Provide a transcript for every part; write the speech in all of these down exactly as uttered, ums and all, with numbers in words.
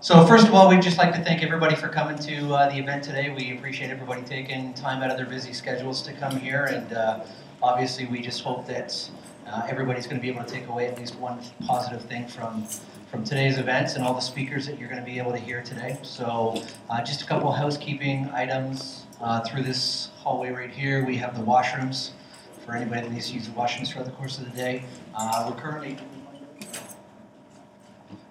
So first of all, we'd just like to thank everybody for coming to uh, the event today. We appreciate everybody taking time out of their busy schedules to come here, and uh, obviously we just hope that uh, everybody's going to be able to take away at least one positive thing from, from today's events and all the speakers that you're going to be able to hear today. So uh, just a couple housekeeping items. Uh, through this hallway right here, we have the washrooms for anybody that needs to use the washrooms throughout the course of the day. Uh, we're currently...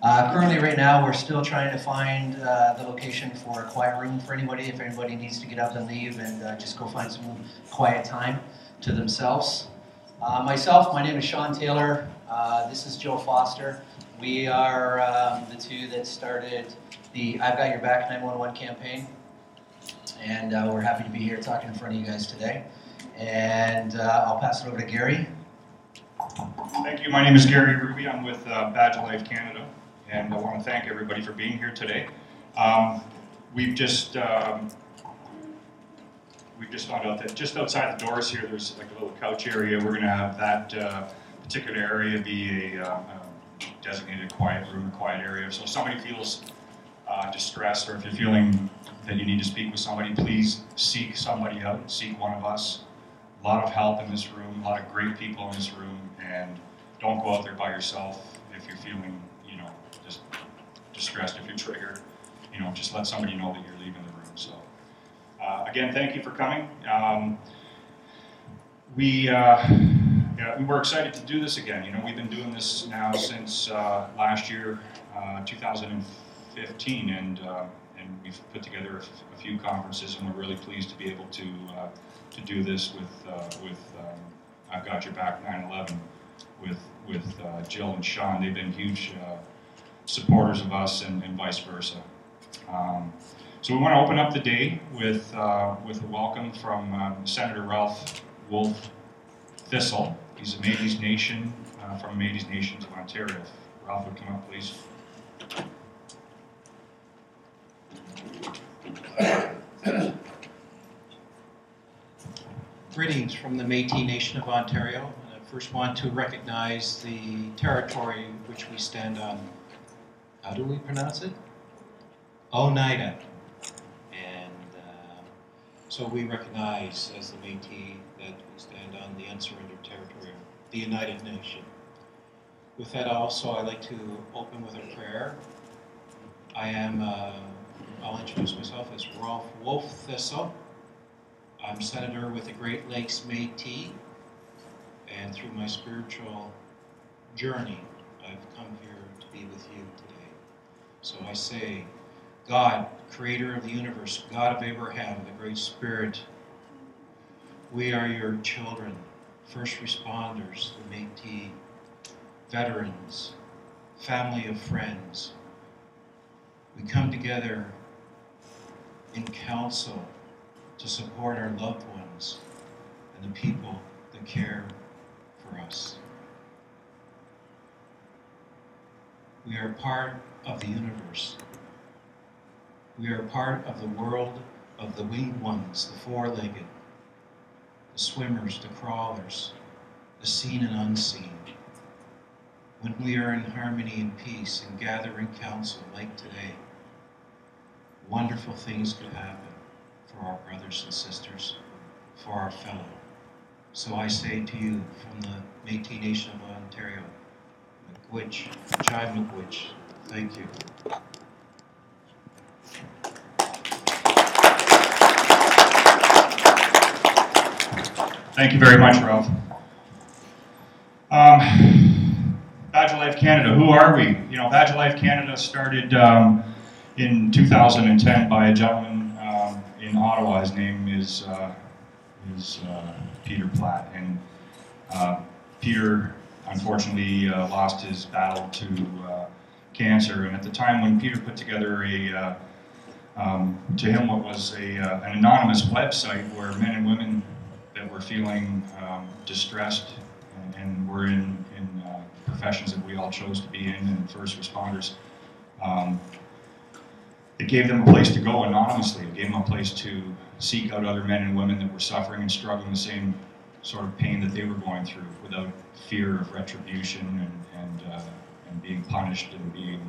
Uh, currently, right now, we're still trying to find uh, the location for a quiet room for anybody, if anybody needs to get up and leave and uh, just go find some quiet time to themselves. Uh, myself, my name is Sean Taylor. Uh, this is Jill Foster. We are um, the two that started the I've Got Your Back nine one one campaign, and uh, we're happy to be here talking in front of you guys today. And uh, I'll pass it over to Gary. Thank you. My name is Gary Ruby. I'm with uh, Badge of Life Canada. And I want to thank everybody for being here today. Um, we've just um, we've just found out that just outside the doors here, there's like a little couch area. We're going to have that uh, particular area be a um, designated quiet room, quiet area. So if somebody feels uh, distressed, or if you're feeling that you need to speak with somebody, please seek somebody out. Seek one of us. A lot of help in this room. A lot of great people in this room. And don't go out there by yourself if you're feeling just distressed, if you're triggered, you know, just let somebody know that you're leaving the room. So, uh, again, thank you for coming. Um, we, uh, yeah, we were excited to do this again. You know, we've been doing this now since uh, last year, uh, two thousand fifteen, and uh, and we've put together a, f a few conferences, and we're really pleased to be able to uh, to do this with uh, with um, I've Got Your Back nine eleven with with uh, Jill and Sean. They've been huge. Uh, supporters of us, and, and vice versa. Um, so we want to open up the day with uh, with a welcome from um, Senator Ralph Wolf Thistle. He's a Métis Nation uh, from Métis Nation of Ontario. Ralph, would come up, please. Greetings from the Métis Nation of Ontario. And I first want to recognize the territory which we stand on. How do we pronounce it? Oneida. And uh, so we recognize as the Métis that we stand on the unsurrendered territory of the United Nation. With that also, I'd like to open with a prayer. I am, uh, I'll introduce myself as Ralph Wolf Thistle. I'm senator with the Great Lakes Métis. And through my spiritual journey, I've come here to be with you today. So I say, God, creator of the universe, God of Abraham, the Great Spirit, we are your children, first responders, the Métis, veterans, family of friends. We come together in council to support our loved ones and the people that care for us. We are part of the universe. We are part of the world of the winged ones, the four-legged, the swimmers, the crawlers, the seen and unseen. When we are in harmony and peace and gather in council like today, wonderful things could happen for our brothers and sisters, for our fellow. So I say to you from the Métis Nation of Ontario, McWitch, Jai McWitch, thank you. Thank you very much, Ralph. Um, Badge of Life Canada, who are we? You know, Badge of Life Canada started um, in two thousand ten by a gentleman um, in Ottawa. His name is, uh, is uh, Peter Platt. And uh, Peter, unfortunately, uh, lost his battle to uh, cancer, and at the time when Peter put together a, uh, um, to him what was a, uh, an anonymous website where men and women that were feeling um, distressed and, and were in, in uh, professions that we all chose to be in, and first responders, um, it gave them a place to go anonymously. It gave them a place to seek out other men and women that were suffering and struggling the same sort of pain that they were going through without fear of retribution and and, uh, and being punished and being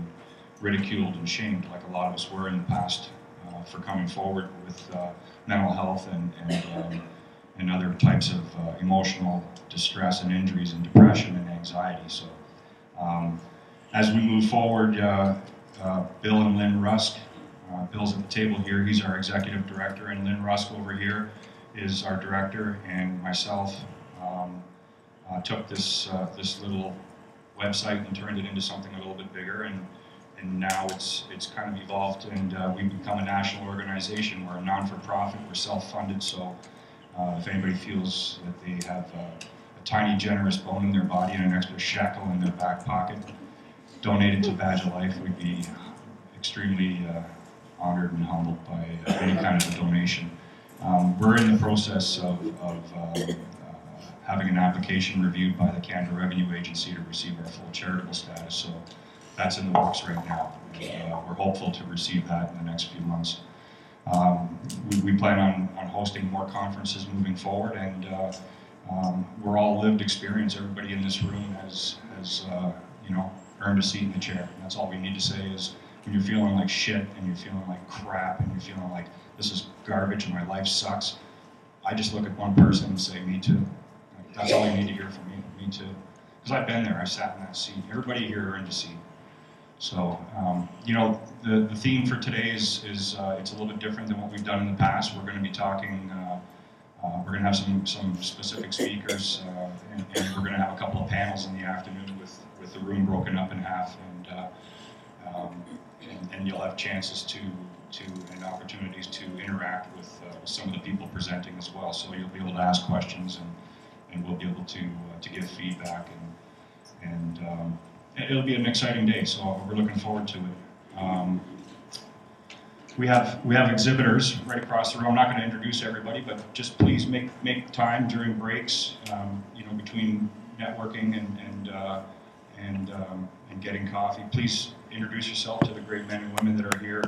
ridiculed and shamed like a lot of us were in the past uh, for coming forward with uh, mental health and and, um, and other types of uh, emotional distress and injuries and depression and anxiety. So um, as we move forward, uh, uh, Bill and Lynn Rusk, uh, Bill's at the table here, he's our executive director, and Lynn Rusk over here is our director, and myself um, uh, took this uh, this little website and turned it into something a little bit bigger, and and now it's it's kind of evolved, and uh, we've become a national organization. We're a non-for-profit, we're self-funded, so uh, if anybody feels that they have a, a tiny generous bone in their body and an extra shekel in their back pocket, donate it to Badge of Life. We'd be extremely uh, honored and humbled by uh, any kind of a donation. Um, we're in the process of, of um, uh, having an application reviewed by the Canada Revenue Agency to receive our full charitable status, so that's in the works right now. And, uh, we're hopeful to receive that in the next few months. Um, we, we plan on, on hosting more conferences moving forward, and uh, um, we're all lived experience. Everybody in this room has, has uh, you know, earned a seat in the chair. And that's all we need to say is, when you're feeling like shit, and you're feeling like crap, and you're feeling like this is garbage and my life sucks, I just look at one person and say, me too. Like, that's all you need to hear from me, me too. Because I've been there, I sat in that seat. Everybody here earned a seat. So, um, you know, the, the theme for today is, is uh, it's a little bit different than what we've done in the past. We're going to be talking, uh, uh, we're going to have some, some specific speakers, uh, and, and we're going to have a couple of panels in the afternoon with, with the room broken up in half, and uh, um, And, and you'll have chances to, to and opportunities to interact with, uh, with some of the people presenting as well. So you'll be able to ask questions, and, and we'll be able to uh, to give feedback, and and um, it'll be an exciting day. So we're looking forward to it. Um, we have we have exhibitors right across the room. I'm not going to introduce everybody, but just please make make time during breaks. Um, you know, between networking and and uh, and um, and getting coffee, please introduce yourself to the great men and women that are here,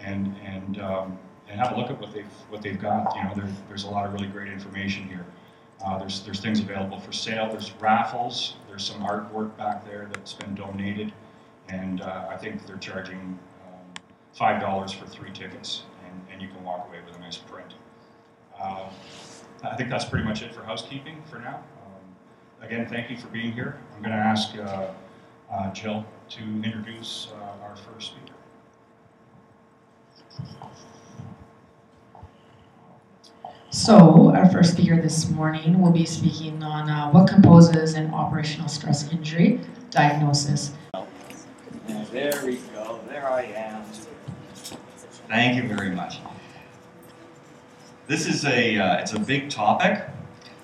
and and um, and have a look at what they've what they've got. You know, there's there's a lot of really great information here. Uh, there's there's things available for sale. There's raffles. There's some artwork back there that's been donated, and uh, I think they're charging um, five dollars for three tickets, and, and you can walk away with a nice print. Uh, I think that's pretty much it for housekeeping for now. Um, again, thank you for being here. I'm going to ask uh, uh, Jill to introduce uh, our first speaker. So our first speaker this morning will be speaking on uh, what composes an operational stress injury diagnosis. There we go, there I am. Thank you very much. This is a, uh, it's a big topic,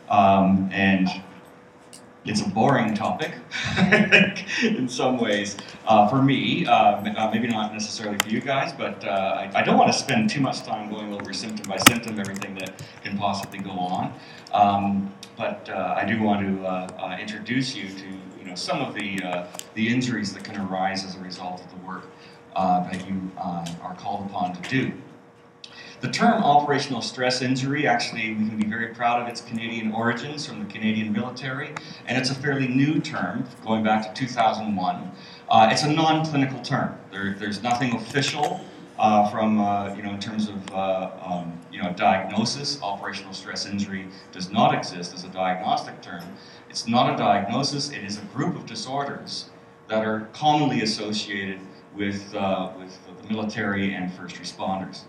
um, and it's a boring topic in some ways uh, for me, uh, maybe not necessarily for you guys, but uh, I, I don't want to spend too much time going over symptom by symptom, everything that can possibly go on. Um, but uh, I do want to uh, uh, introduce you to you know, some of the, uh, the injuries that can arise as a result of the work uh, that you uh, are called upon to do. The term operational stress injury, actually, we can be very proud of its Canadian origins from the Canadian military, and it's a fairly new term, going back to two thousand one. Uh, it's a non-clinical term. There, there's nothing official uh, from, uh, you know, in terms of, uh, um, you know, diagnosis. Operational stress injury does not exist as a diagnostic term. It's not a diagnosis. It is a group of disorders that are commonly associated with, uh, with the military and first responders.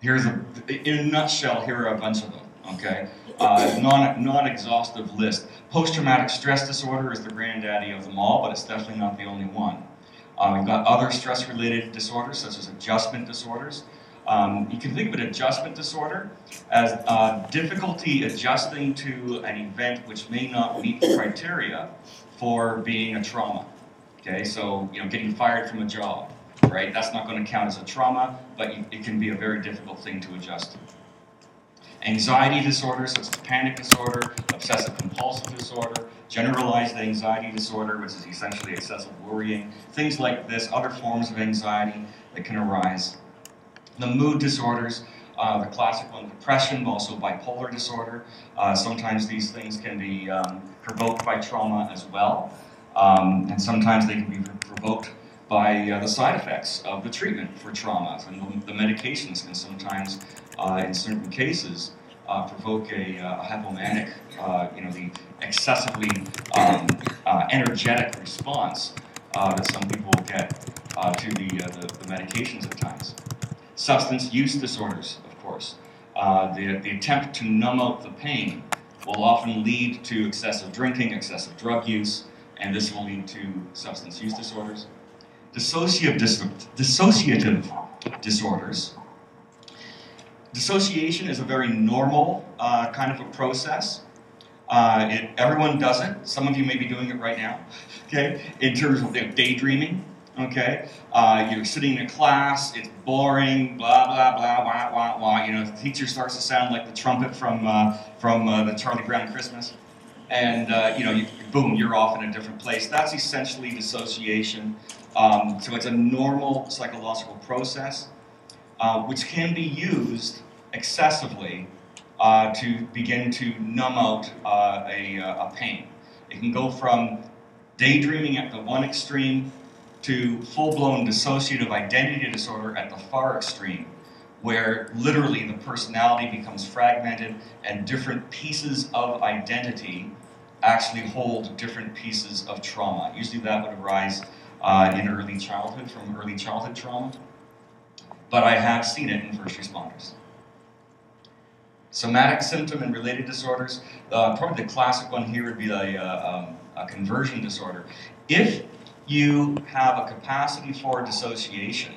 Here's a, in a nutshell, here are a bunch of them, okay? Uh, non, non-exhaustive list. Post-traumatic stress disorder is the granddaddy of them all, but it's definitely not the only one. Uh, we've got other stress-related disorders, such as adjustment disorders. Um, you can think of an adjustment disorder as uh, difficulty adjusting to an event which may not meet the criteria for being a trauma, okay? So, you know, getting fired from a job. Right? That's not going to count as a trauma, but it can be a very difficult thing to adjust to. Anxiety disorders, such as panic disorder, obsessive-compulsive disorder, generalized anxiety disorder, which is essentially excessive worrying, things like this, other forms of anxiety that can arise. The mood disorders, uh, the classic one, depression, also bipolar disorder. Uh, sometimes these things can be um, provoked by trauma as well, um, and sometimes they can be provoked by uh, the side effects of the treatment for trauma. And the medications can sometimes, uh, in certain cases, Uh, provoke a uh, hypomanic, uh, you know, the excessively um, uh, energetic response uh, that some people get uh, to the, uh, the, the medications at times. Substance use disorders, of course. Uh, the, the attempt to numb out the pain will often lead to excessive drinking, excessive drug use, and this will lead to substance use disorders. Dissociative, dis dissociative disorders. Dissociation is a very normal uh, kind of a process. Uh, it, everyone does it. Some of you may be doing it right now, okay? In terms of daydreaming, okay? Uh, you're sitting in a class, it's boring, blah, blah, blah, wah, wah, wah. You know, the teacher starts to sound like the trumpet from, uh, from uh, the Charlie Brown Christmas. And, uh, you know, you, boom, you're off in a different place. That's essentially dissociation. Um, so it's a normal psychological process. Uh, which can be used excessively uh, to begin to numb out uh, a, a pain. It can go from daydreaming at the one extreme to full-blown dissociative identity disorder at the far extreme, where literally the personality becomes fragmented and different pieces of identity actually hold different pieces of trauma. Usually that would arise uh, in early childhood, from early childhood trauma. But I have seen it in first responders. Somatic symptom and related disorders. Uh, probably the classic one here would be a, a, a conversion disorder. If you have a capacity for dissociation,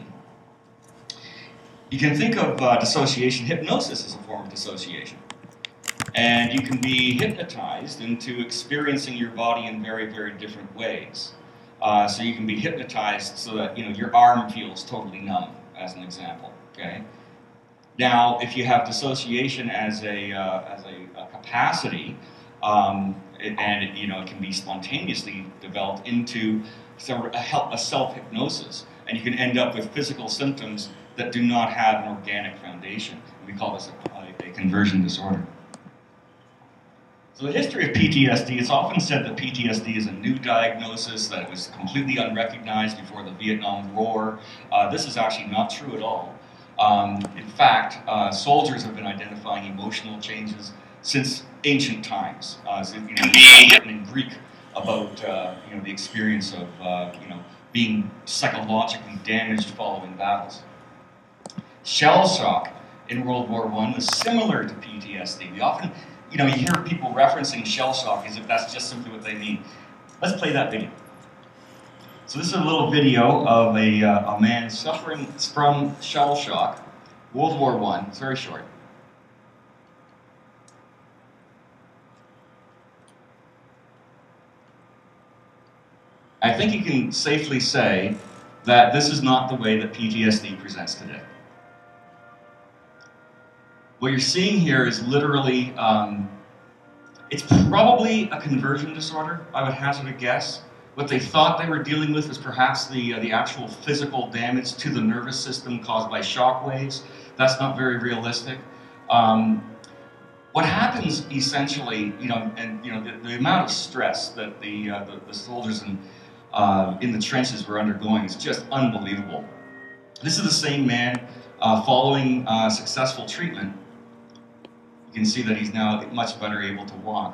you can think of uh, dissociation, hypnosis as a form of dissociation. And you can be hypnotized into experiencing your body in very, very different ways. Uh, so you can be hypnotized so that, you know, your arm feels totally numb, as an example, okay? Now, if you have dissociation as a, uh, as a, a capacity, um, it, and it, you know, it can be spontaneously developed into sort of a self-hypnosis, and you can end up with physical symptoms that do not have an organic foundation. We call this a, a conversion disorder. So the history of P T S D, it's often said that P T S D is a new diagnosis, that it was completely unrecognized before the Vietnam War. Uh, this is actually not true at all. Um, in fact, uh, soldiers have been identifying emotional changes since ancient times. Uh, so, you know, it's written in Greek about uh, you know, the experience of uh, you know, being psychologically damaged following battles. Shell shock in World War One was similar to P T S D. We often You know, you hear people referencing shell shock as if that's just simply what they mean. Let's play that video. So this is a little video of a, uh, a man suffering from shell shock, World War One. It's very short. I think you can safely say that this is not the way that P T S D presents today. What you're seeing here is literally, um, it's probably a conversion disorder, I would hazard a guess. What they thought they were dealing with is perhaps the, uh, the actual physical damage to the nervous system caused by shock waves. That's not very realistic. Um, what happens essentially, you know, and you know, the, the amount of stress that the, uh, the, the soldiers in, uh, in the trenches were undergoing is just unbelievable. This is the same man uh, following uh, successful treatment. You can see that he's now much better able to walk.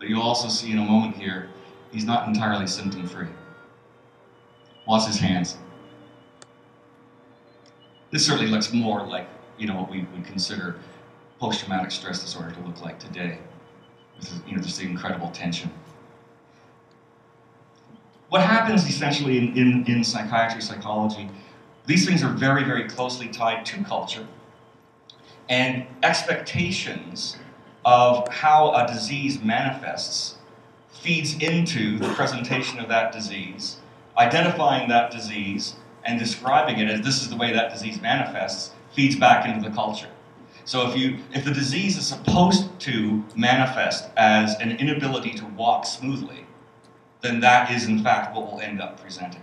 But you'll also see in a moment here, he's not entirely symptom-free. Watch his hands. This certainly looks more like, you know, what we would consider post-traumatic stress disorder to look like today. This is, you know, just the incredible tension. What happens essentially in, in, in psychiatry, psychology, these things are very, very closely tied to culture and expectations of how a disease manifests feeds into the presentation of that disease, identifying that disease and describing it as this is the way that disease manifests feeds back into the culture. So if, you, if the disease is supposed to manifest as an inability to walk smoothly, then that is in fact what we'll end up presenting.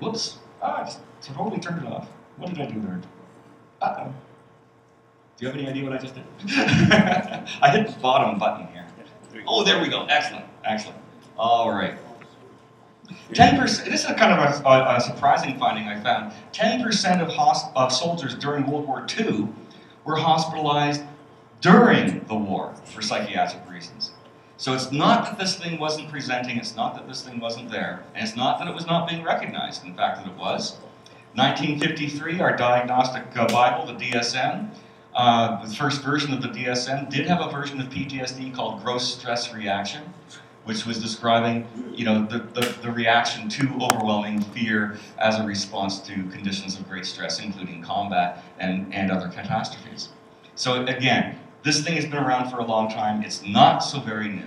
Whoops. Ah, I totally turned it off. What did I do there? Uh-oh. Do you have any idea what I just did? I hit the bottom button here. Oh, there we go. Excellent. Excellent. All right. ten percent, this is kind of a, a, a surprising finding I found. ten percent of, hosp- of soldiers during World War Two were hospitalized during the war for psychiatric reasons. So it's not that this thing wasn't presenting, it's not that this thing wasn't there, and it's not that it was not being recognized, in fact that it was. nineteen fifty-three, our diagnostic uh, Bible, the D S M, uh, the first version of the D S M did have a version of P T S D called gross stress reaction, which was describing, you know, the, the, the reaction to overwhelming fear as a response to conditions of great stress, including combat and, and other catastrophes. So again, this thing has been around for a long time. It's not so very new.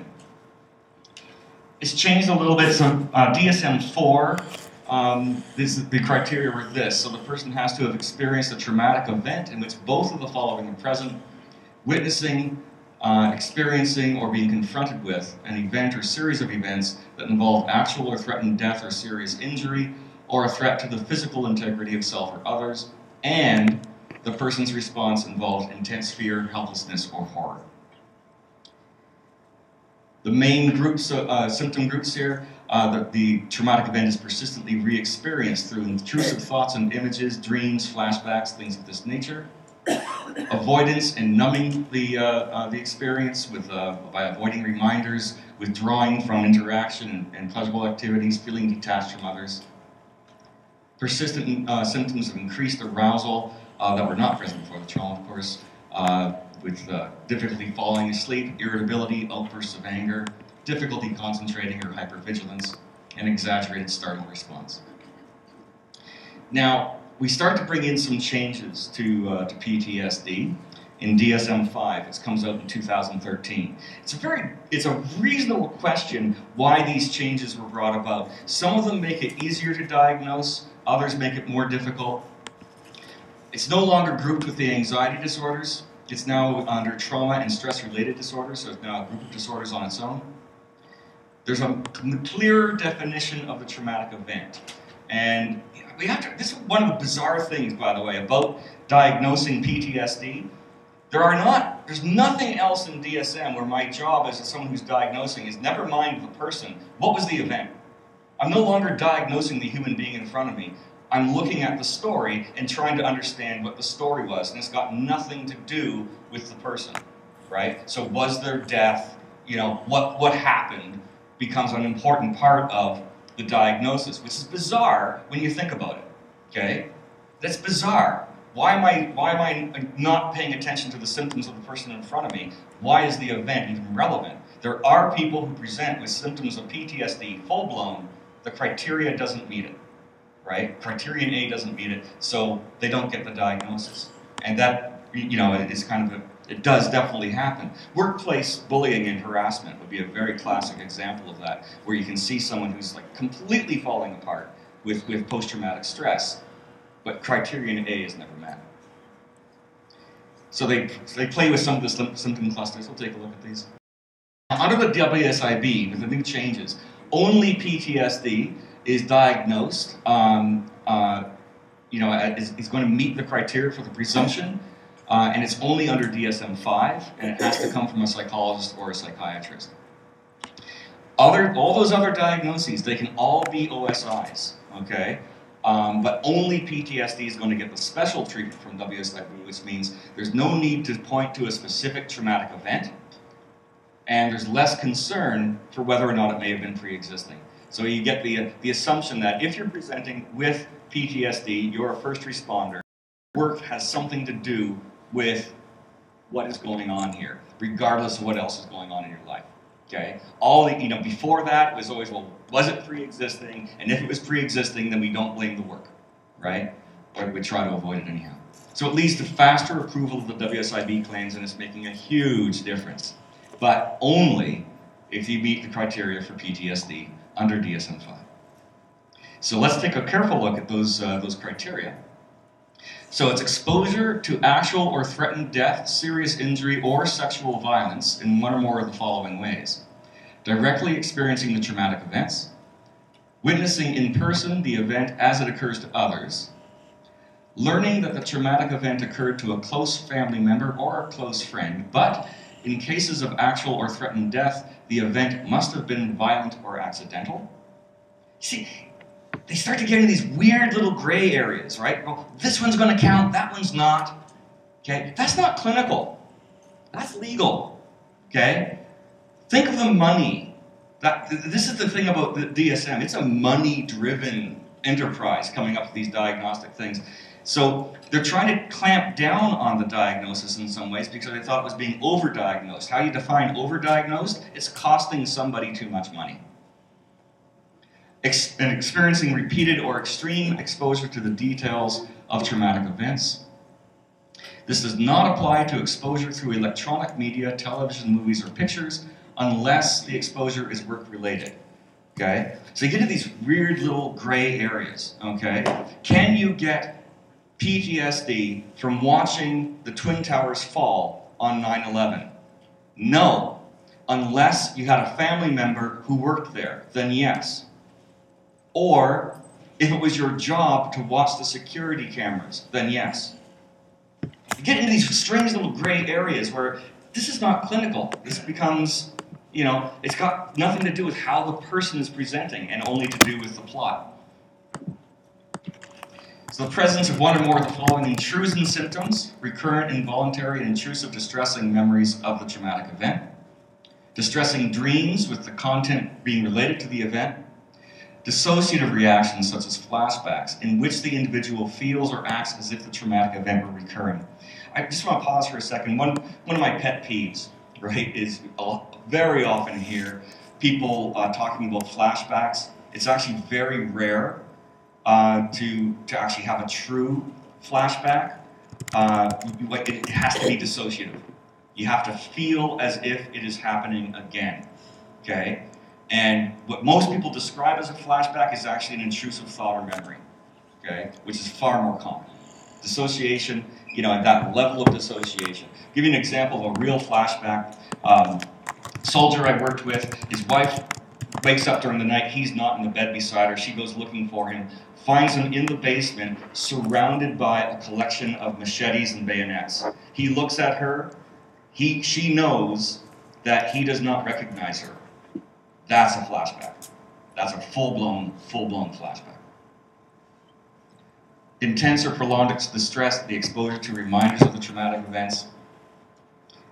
It's changed a little bit. So uh, D S M four, um, this is the criteria were this. So the person has to have experienced a traumatic event in which both of the following are present: witnessing, Uh, experiencing or being confronted with an event or series of events that involve actual or threatened death or serious injury, or a threat to the physical integrity of self or others, and the person's response involved intense fear, helplessness, or horror. The main groups, uh, uh, symptom groups here, uh, the, the traumatic event is persistently re-experienced through intrusive thoughts and images, dreams, flashbacks, things of this nature. Avoidance and numbing the uh, uh, the experience with uh, by avoiding reminders, withdrawing from interaction and, and pleasurable activities, feeling detached from others. Persistent uh, symptoms of increased arousal uh, that were not present before the trauma, of course, uh, with uh, difficulty falling asleep, irritability, outbursts of anger, difficulty concentrating or hypervigilance, and exaggerated startle response. Now, we start to bring in some changes to, uh, to P T S D in D S M five. It comes out in two thousand thirteen. It's a very, it's a reasonable question why these changes were brought about. Some of them make it easier to diagnose, others make it more difficult. It's no longer grouped with the anxiety disorders. It's now under trauma and stress-related disorders, so it's now a group of disorders on its own. There's a clearer definition of the traumatic event. And we have to, this is one of the bizarre things, by the way, about diagnosing P T S D. There are not, there's nothing else in D S M where my job as someone who's diagnosing is never mind the person. What was the event? I'm no longer diagnosing the human being in front of me. I'm looking at the story and trying to understand what the story was, and it's got nothing to do with the person, right? So was there death? You know, what, what happened becomes an important part of the diagnosis, which is bizarre when you think about it, okay? That's bizarre. Why am I, why am I not paying attention to the symptoms of the person in front of me? Why is the event even relevant? There are people who present with symptoms of P T S D, full-blown. The criteria doesn't meet it, right? Criterion A doesn't meet it, so they don't get the diagnosis. And that, you know, it is kind of a, it does definitely happen. Workplace bullying and harassment would be a very classic example of that, where you can see someone who's like completely falling apart with, with post-traumatic stress, but criterion A is never met. So they, they play with some of the symptom clusters. We'll take a look at these. Under the W S I B, with the new changes, only P T S D is diagnosed, um, uh, you know, is, is going to meet the criteria for the presumption. Uh, and it's only under D S M five, and it has to come from a psychologist or a psychiatrist. Other, all those other diagnoses, they can all be O S Is, okay? Um, but only P T S D is going to get the special treatment from W S I B, which means there's no need to point to a specific traumatic event, and there's less concern for whether or not it may have been pre-existing. So you get the, the assumption that if you're presenting with P T S D, you're a first responder. Work has something to do with what is going on here, regardless of what else is going on in your life, okay? All the, you know, before that, it was always, well, was it pre-existing? And if it was pre-existing, then we don't blame the work, right? But we try to avoid it anyhow. So it leads to faster approval of the W S I B claims, and it's making a huge difference, but only if you meet the criteria for P T S D under D S M five. So let's take a careful look at those, uh, those criteria. So it's exposure to actual or threatened death, serious injury, or sexual violence in one or more of the following ways: directly experiencing the traumatic events, witnessing in person the event as it occurs to others, learning that the traumatic event occurred to a close family member or a close friend, but in cases of actual or threatened death, the event must have been violent or accidental. See, they start to get into these weird little gray areas, right? Well, this one's going to count, that one's not. Okay? That's not clinical. That's legal. Okay? Think of the money. That, this is the thing about the D S M. It's a money-driven enterprise coming up with these diagnostic things. So they're trying to clamp down on the diagnosis in some ways because they thought it was being overdiagnosed. How you define overdiagnosed? It's costing somebody too much money. Ex- and experiencing repeated or extreme exposure to the details of traumatic events. This does not apply to exposure through electronic media, television, movies, or pictures, unless the exposure is work-related. Okay? So you get to these weird little gray areas. Okay? Can you get P T S D from watching the Twin Towers fall on nine eleven? No. Unless you had a family member who worked there, then yes. Or if it was your job to watch the security cameras, then yes. You get into these strange little gray areas where this is not clinical. This becomes, you know, it's got nothing to do with how the person is presenting and only to do with the plot. So the presence of one or more of the following intrusive symptoms: recurrent, involuntary, and intrusive distressing memories of the traumatic event, distressing dreams with the content being related to the event, dissociative reactions such as flashbacks in which the individual feels or acts as if the traumatic event were recurring. I just want to pause for a second. One, one of my pet peeves, right, is very often hear people uh, talking about flashbacks. It's actually very rare uh, to, to actually have a true flashback. Uh, like it, it has to be dissociative. You have to feel as if it is happening again, okay? And what most people describe as a flashback is actually an intrusive thought or memory, okay, which is far more common. Dissociation, you know, at that level of dissociation. I'll give you an example of a real flashback. Um, soldier I worked with, his wife wakes up during the night, he's not in the bed beside her, she goes looking for him, finds him in the basement, surrounded by a collection of machetes and bayonets. He looks at her, he, she knows that he does not recognize her. That's a flashback. That's a full-blown, full-blown flashback. Intense or prolonged distress, the exposure to reminders of the traumatic events,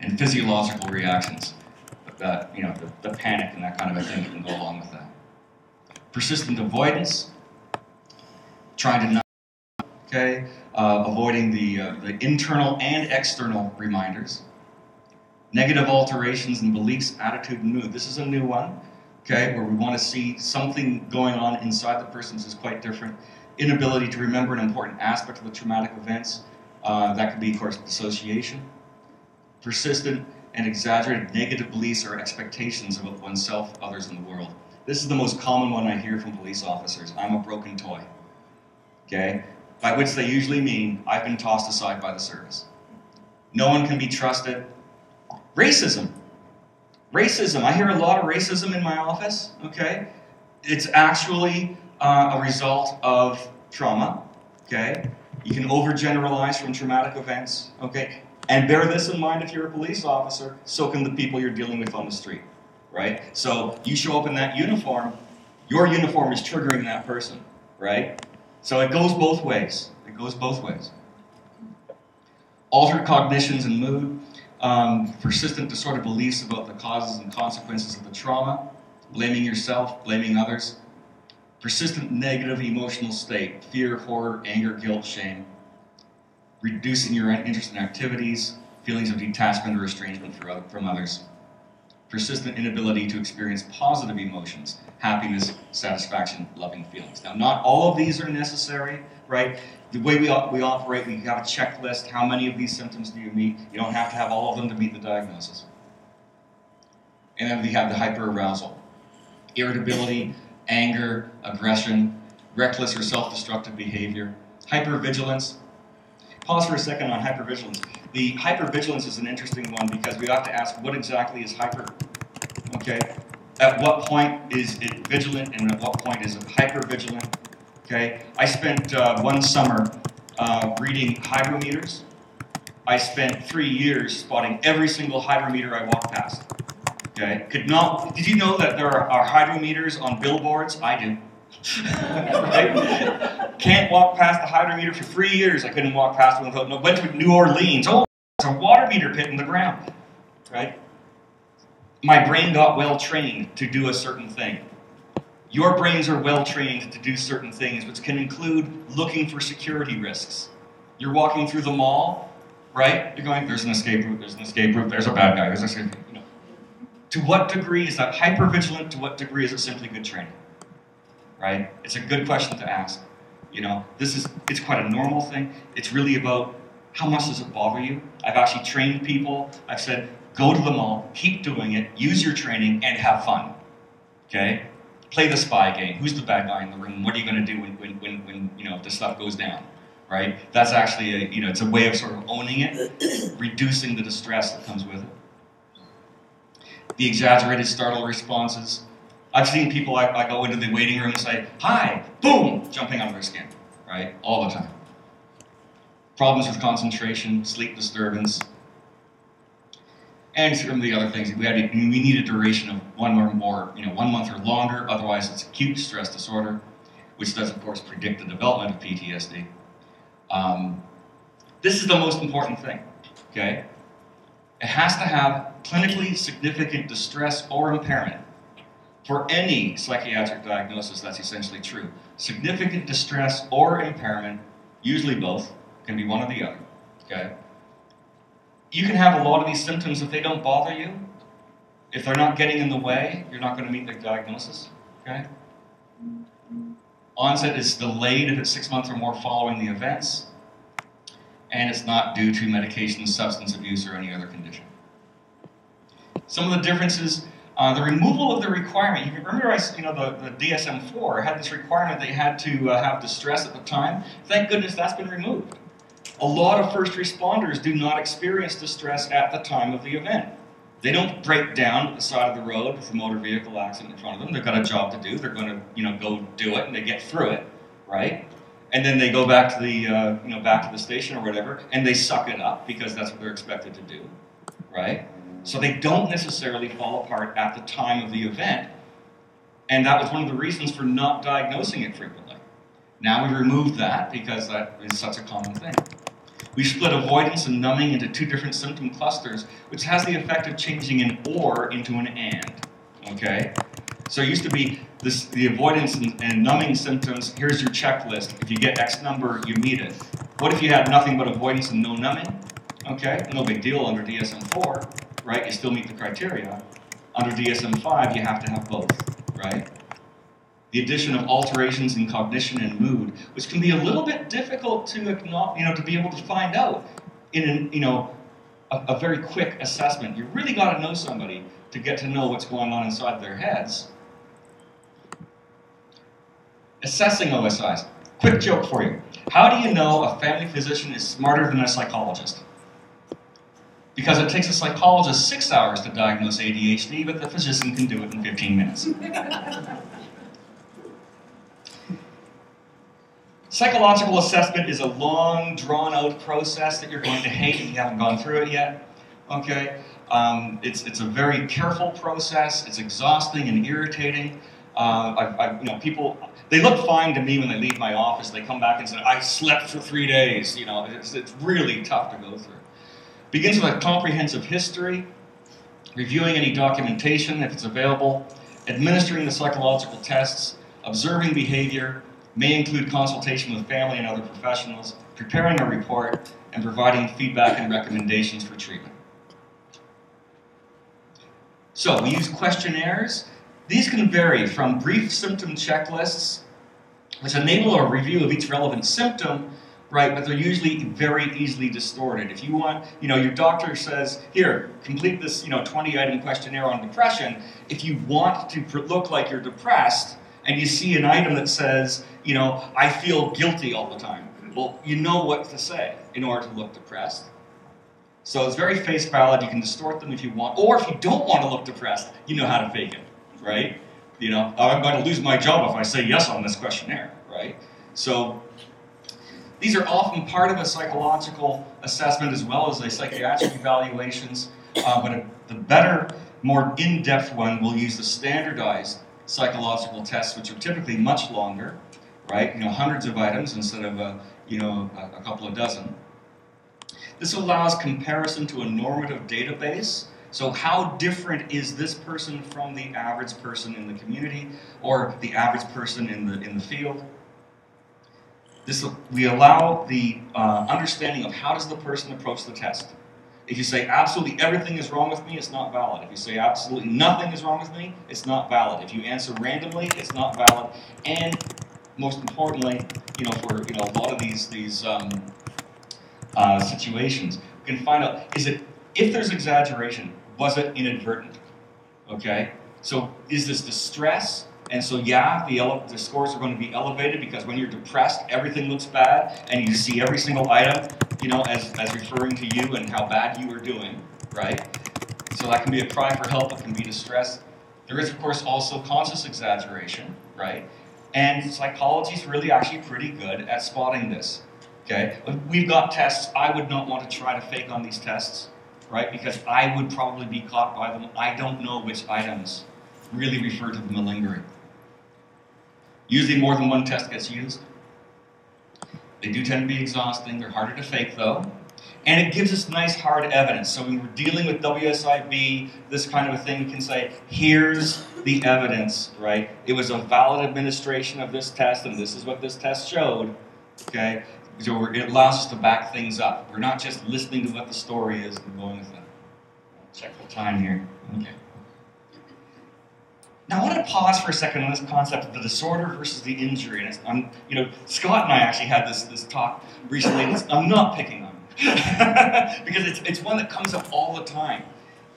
and physiological reactions, uh, you know, the, the panic and that kind of a thing that can go along with that. Persistent avoidance, trying to not, okay, uh, avoiding the, uh, the internal and external reminders. Negative alterations in beliefs, attitude, and mood. This is a new one. Okay, where we want to see something going on inside the person is quite different. Inability to remember an important aspect of the traumatic events. Uh, that could be, of course, dissociation. Persistent and exaggerated negative beliefs or expectations about oneself, others, and the world. This is the most common one I hear from police officers. I'm a broken toy. Okay, by which they usually mean I've been tossed aside by the service. No one can be trusted. Racism. Racism. I hear a lot of racism in my office, okay? It's actually uh, a result of trauma, okay? You can overgeneralize from traumatic events, okay? And bear this in mind if you're a police officer, so can the people you're dealing with on the street, right? So you show up in that uniform, your uniform is triggering that person, right? So it goes both ways. It goes both ways. Altered cognitions and mood. Um, persistent disordered beliefs about the causes and consequences of the trauma, blaming yourself, blaming others, persistent negative emotional state, fear, horror, anger, guilt, shame, reducing your interest in activities, feelings of detachment or estrangement from others, persistent inability to experience positive emotions, happiness, satisfaction, loving feelings. Now, not all of these are necessary, right? The way we, op- we operate, we have a checklist. How many of these symptoms do you meet? You don't have to have all of them to meet the diagnosis. And then we have the hyperarousal. Irritability, anger, aggression, reckless or self-destructive behavior, hypervigilance. Pause for a second on hypervigilance. The hypervigilance is an interesting one because we have to ask, what exactly is hyper? Okay, At what point is it vigilant, and at what point is it hyper-vigilant? Okay, I spent uh, one summer uh, reading hydrometers. I spent three years spotting every single hydrometer I walked past. Okay, could not. Did you know that there are, are hydrometers on billboards? I do. Right? Can't walk past the hydrometer for three years. I couldn't walk past one without. No, went to New Orleans. Oh, there's a water meter pit in the ground. Right. My brain got well trained to do a certain thing. Your brains are well trained to do certain things, which can include looking for security risks. You're walking through the mall, right? You're going, there's an escape route, there's an escape route, there's a bad guy, there's an escape route. No. To what degree is that hypervigilant? To what degree is it simply good training? Right? It's a good question to ask. You know, this is, it's quite a normal thing. It's really about how much does it bother you? I've actually trained people. I've said, go to the mall, keep doing it, use your training, and have fun. Okay? Play the spy game. Who's the bad guy in the room? What are you going to do when, when, when, when you know, this stuff goes down, right? That's actually a, you know, it's a way of sort of owning it, reducing the distress that comes with it. The exaggerated startle responses. I've seen people, I, I go into the waiting room and say, hi, boom, jumping out of their skin, right? All the time. Problems with concentration, sleep disturbance, and some of the other things. We had, we need a duration of one or more, you know, one month or longer, otherwise it's acute stress disorder, which does, of course, predict the development of P T S D. Um, this is the most important thing, okay? It has to have clinically significant distress or impairment. For any psychiatric diagnosis, that's essentially true. Significant distress or impairment, usually both, can be one or the other, okay? You can have a lot of these symptoms if they don't bother you. If they're not getting in the way, you're not going to meet the diagnosis, okay? Onset is delayed if it's six months or more following the events, and it's not due to medication, substance abuse, or any other condition. Some of the differences, uh, the removal of the requirement. You can remember, I, you know, the, the D S M four had this requirement they had to uh, have distress at the time. Thank goodness that's been removed. A lot of first responders do not experience distress at the time of the event. They don't break down at the side of the road with a motor vehicle accident in front of them. They've got a job to do. They're going to, you know, go do it, and they get through it, right? And then they go back to the, uh, you know, back to the station or whatever, and they suck it up because that's what they're expected to do, right? So they don't necessarily fall apart at the time of the event, and that was one of the reasons for not diagnosing it frequently. Now we removed that because that is such a common thing. We split avoidance and numbing into two different symptom clusters, which has the effect of changing an or into an and, okay? So it used to be this, the avoidance and, and numbing symptoms, here's your checklist. If you get X number, you meet it. What if you had nothing but avoidance and no numbing? Okay, no big deal under D S M four, right? You still meet the criteria. Under D S M five, you have to have both, right? The addition of alterations in cognition and mood, which can be a little bit difficult to, you know, to be able to find out in an, you know, a, a very quick assessment. You really got to know somebody to get to know what's going on inside their heads. Assessing O S Is. Quick joke for you. How do you know a family physician is smarter than a psychologist? Because it takes a psychologist six hours to diagnose A D H D, but the physician can do it in fifteen minutes. Psychological assessment is a long, drawn-out process that you're going to hate if you haven't gone through it yet, okay? Um, it's, it's a very careful process. It's exhausting and irritating. Uh, I've, I've, you know, people, they look fine to me when they leave my office. They come back and say, I slept for three days. You know, it's, it's really tough to go through. Begins with a comprehensive history, reviewing any documentation if it's available, administering the psychological tests, observing behavior, may include consultation with family and other professionals, preparing a report, and providing feedback and recommendations for treatment. So we use questionnaires. These can vary from brief symptom checklists, which enable a review of each relevant symptom, right, but they're usually very easily distorted. If you want, you know, your doctor says, here, complete this, you know, twenty item questionnaire on depression. If you want to look like you're depressed, and you see an item that says, you know, I feel guilty all the time. Well, you know what to say in order to look depressed. So it's very face valid. You can distort them if you want. Or if you don't want to look depressed, you know how to fake it, right? You know, I'm going to lose my job if I say yes on this questionnaire, right? So these are often part of a psychological assessment as well as a psychiatric evaluations, uh, but a, the better, more in-depth one will use the standardized psychological tests, which are typically much longer, right? You know, hundreds of items instead of, a, you know, a, a couple of dozen. This allows comparison to a normative database. So how different is this person from the average person in the community or the average person in the, in the field? This, we allow the uh, understanding of how does the person approach the test. If you say absolutely everything is wrong with me, it's not valid. If you say absolutely nothing is wrong with me, it's not valid. If you answer randomly, it's not valid. And most importantly, you know, for you know a lot of these these um, uh, situations, we can find out is it if there's exaggeration, was it inadvertent? Okay, so is this distress? And so yeah, the, ele- the scores are going to be elevated because when you're depressed, everything looks bad, and you see every single item, you know, as, as referring to you and how bad you are doing, right? So that can be a cry for help, it can be distress. There is, of course, also conscious exaggeration, right? And psychology is really actually pretty good at spotting this, okay? We've got tests. I would not want to try to fake on these tests, right? Because I would probably be caught by them. I don't know which items really refer to the malingering. Usually more than one test gets used. They do tend to be exhausting. They're harder to fake, though. And it gives us nice, hard evidence. So when we're dealing with W S I B, this kind of a thing, we can say, here's the evidence, right? It was a valid administration of this test, and this is what this test showed, okay? So we're, it allows us to back things up. We're not just listening to what the story is and going with it. Check the time here. Okay. Now I want to pause for a second on this concept of the disorder versus the injury. And it's, I'm, you know, Scott and I actually had this this talk recently. And it's, I'm not picking on you because it's it's one that comes up all the time.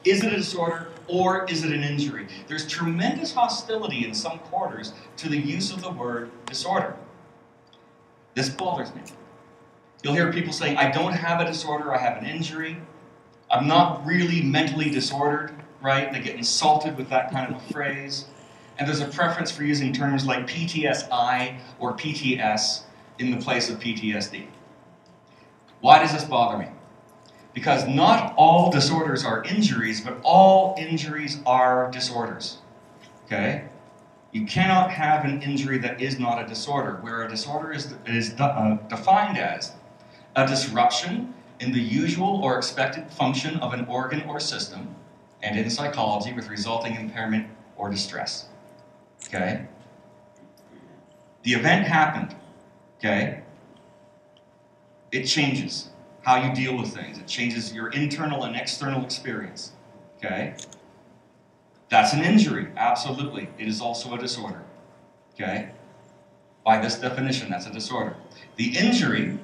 Is it a disorder or is it an injury? There's tremendous hostility in some quarters to the use of the word disorder. This bothers me. You'll hear people saying, "I don't have a disorder. I have an injury. I'm not really mentally disordered." Right? They get insulted with that kind of a phrase. And there's a preference for using terms like P T S I or P T S in the place of P T S D. Why does this bother me? Because not all disorders are injuries, but all injuries are disorders. Okay? You cannot have an injury that is not a disorder, where a disorder is, is de- defined as a disruption in the usual or expected function of an organ or system, and in psychology with resulting impairment or distress, okay? The event happened, okay? It changes how you deal with things. It changes your internal and external experience, okay? That's an injury, absolutely. It is also a disorder, okay? By this definition, that's a disorder. The injury,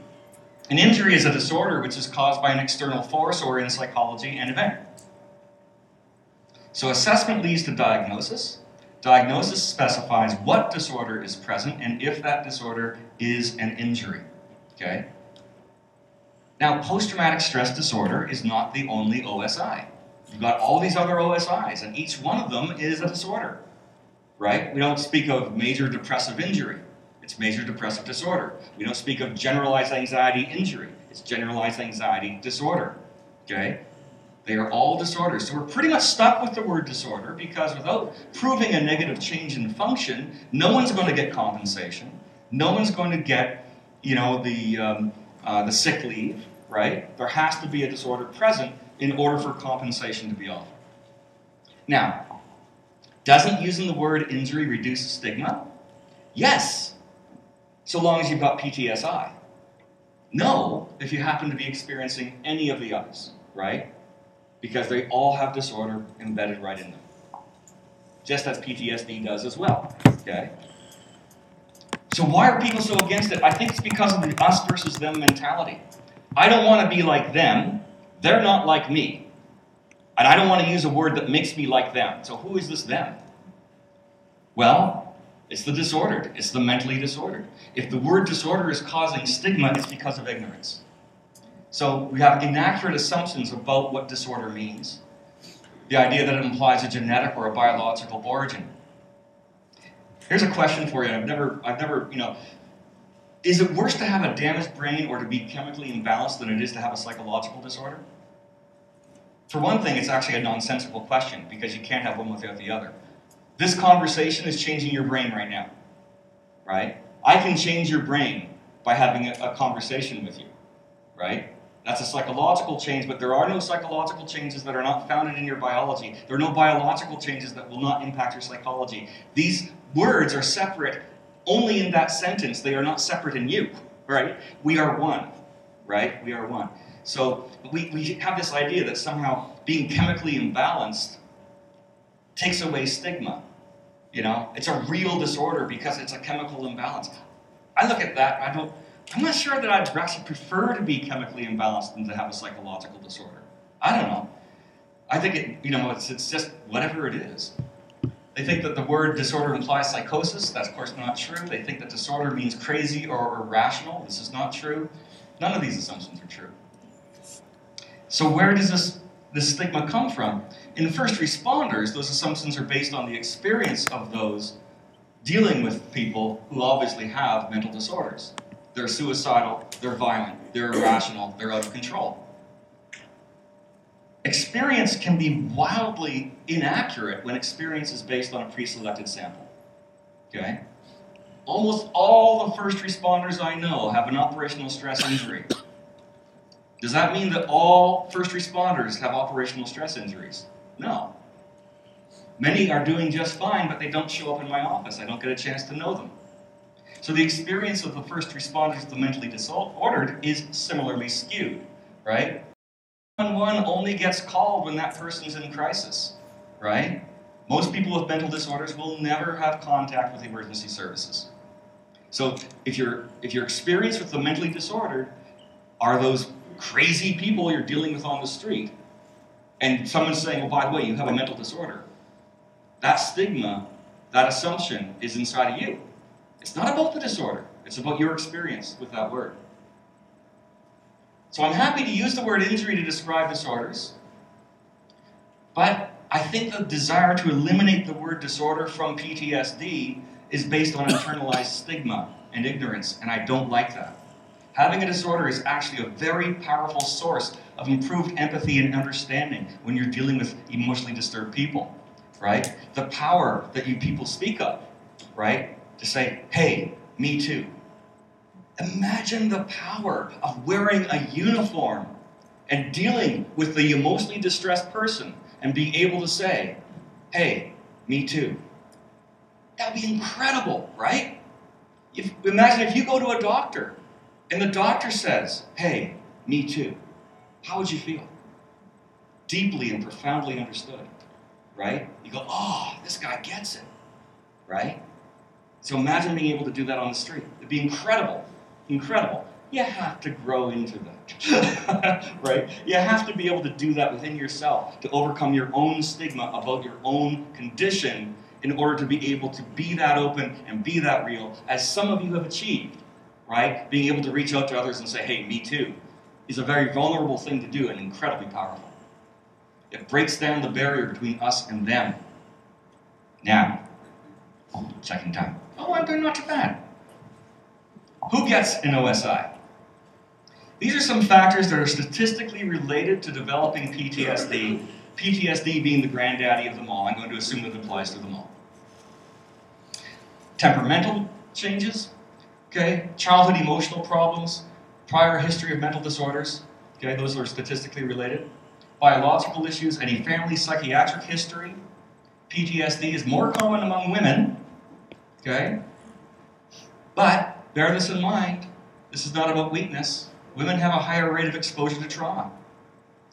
an injury is a disorder which is caused by an external force or in psychology an event. So assessment leads to diagnosis. Diagnosis specifies what disorder is present and if that disorder is an injury, okay? Now, post-traumatic stress disorder is not the only O S I. You've got all these other O S Is, and each one of them is a disorder, right? We don't speak of major depressive injury. It's major depressive disorder. We don't speak of generalized anxiety injury. It's generalized anxiety disorder, okay? They are all disorders. So we're pretty much stuck with the word disorder because without proving a negative change in function, no one's going to get compensation. No one's going to get, you know, the um, uh, the sick leave, right? There has to be a disorder present in order for compensation to be offered. Now, doesn't using the word injury reduce stigma? Yes, so long as you've got P T S I. No, if you happen to be experiencing any of the others, right? Because they all have disorder embedded right in them. Just as P T S D does as well, okay? So why are people so against it? I think it's because of the us versus them mentality. I don't want to be like them. They're not like me. And I don't want to use a word that makes me like them. So who is this them? Well, it's the disordered. It's the mentally disordered. If the word disorder is causing stigma, it's because of ignorance. So we have inaccurate assumptions about what disorder means. the idea that it implies a genetic or a biological origin. Here's a question for you. I've never, I've never, you know, is it worse to have a damaged brain or to be chemically imbalanced than it is to have a psychological disorder? For one thing, it's actually a nonsensical question because you can't have one without the other. This conversation is changing your brain right now, right? I can change your brain by having a, a conversation with you, right? That's a psychological change, but there are no psychological changes that are not founded in your biology. There are no biological changes that will not impact your psychology. These words are separate only in that sentence. They are not separate in you, right? We are one, right? We are one. So we, we have this idea that somehow being chemically imbalanced takes away stigma. You know, it's a real disorder because it's a chemical imbalance. I look at that, I don't, I'm not sure that I'd actually prefer to be chemically imbalanced than to have a psychological disorder. I don't know. I think it, you know, it's, it's just whatever it is. They think that the word disorder implies psychosis. That's, of course, not true. They think that disorder means crazy or irrational. This is not true. None of these assumptions are true. So where does this, this stigma come from? In first responders, those assumptions are based on the experience of those dealing with people who obviously have mental disorders. They're suicidal, they're violent, they're irrational, they're out of control. Experience can be wildly inaccurate when experience is based on a pre-selected sample. Okay? Almost all the first responders I know have an operational stress injury. Does that mean that all first responders have operational stress injuries? No. Many are doing just fine, but they don't show up in my office. I don't get a chance to know them. So the experience of the first responders to the mentally disordered is similarly skewed, right? nine one one only gets called when that person's in crisis, right? Most people with mental disorders will never have contact with emergency services. So if you're, if you're experienced with the mentally disordered, are those crazy people you're dealing with on the street, and someone's saying, well, by the way, you have a mental disorder, that stigma, that assumption is inside of you. It's not about the disorder. It's about your experience with that word. So I'm happy to use the word injury to describe disorders, but I think the desire to eliminate the word disorder from P T S D is based on internalized stigma and ignorance, and I don't like that. Having a disorder is actually a very powerful source of improved empathy and understanding when you're dealing with emotionally disturbed people, right? The power that you people speak of, right? To say, hey, me too. Imagine the power of wearing a uniform and dealing with the emotionally distressed person and being able to say, hey, me too. That'd be incredible, right? If, imagine if you go to a doctor and the doctor says, hey, me too. How would you feel? Deeply and profoundly understood, right? You go, oh, this guy gets it, right? So imagine being able to do that on the street. It'd be incredible, incredible. You have to grow into that, right? You have to be able to do that within yourself to overcome your own stigma about your own condition in order to be able to be that open and be that real, as some of you have achieved, right? Being able to reach out to others and say, hey, me too, is a very vulnerable thing to do and incredibly powerful. It breaks down the barrier between us and them. Now, oh, second time. Oh, I'm doing not too bad. Who gets an O S I? These are some factors that are statistically related to developing P T S D, P T S D being the granddaddy of them all. I'm going to assume that it applies to them all. Temperamental changes, okay? Childhood emotional problems, prior history of mental disorders, okay? Those are statistically related. Biological issues, any family psychiatric history. P T S D is more common among women, okay? But bear this in mind, this is not about weakness. Women have a higher rate of exposure to trauma,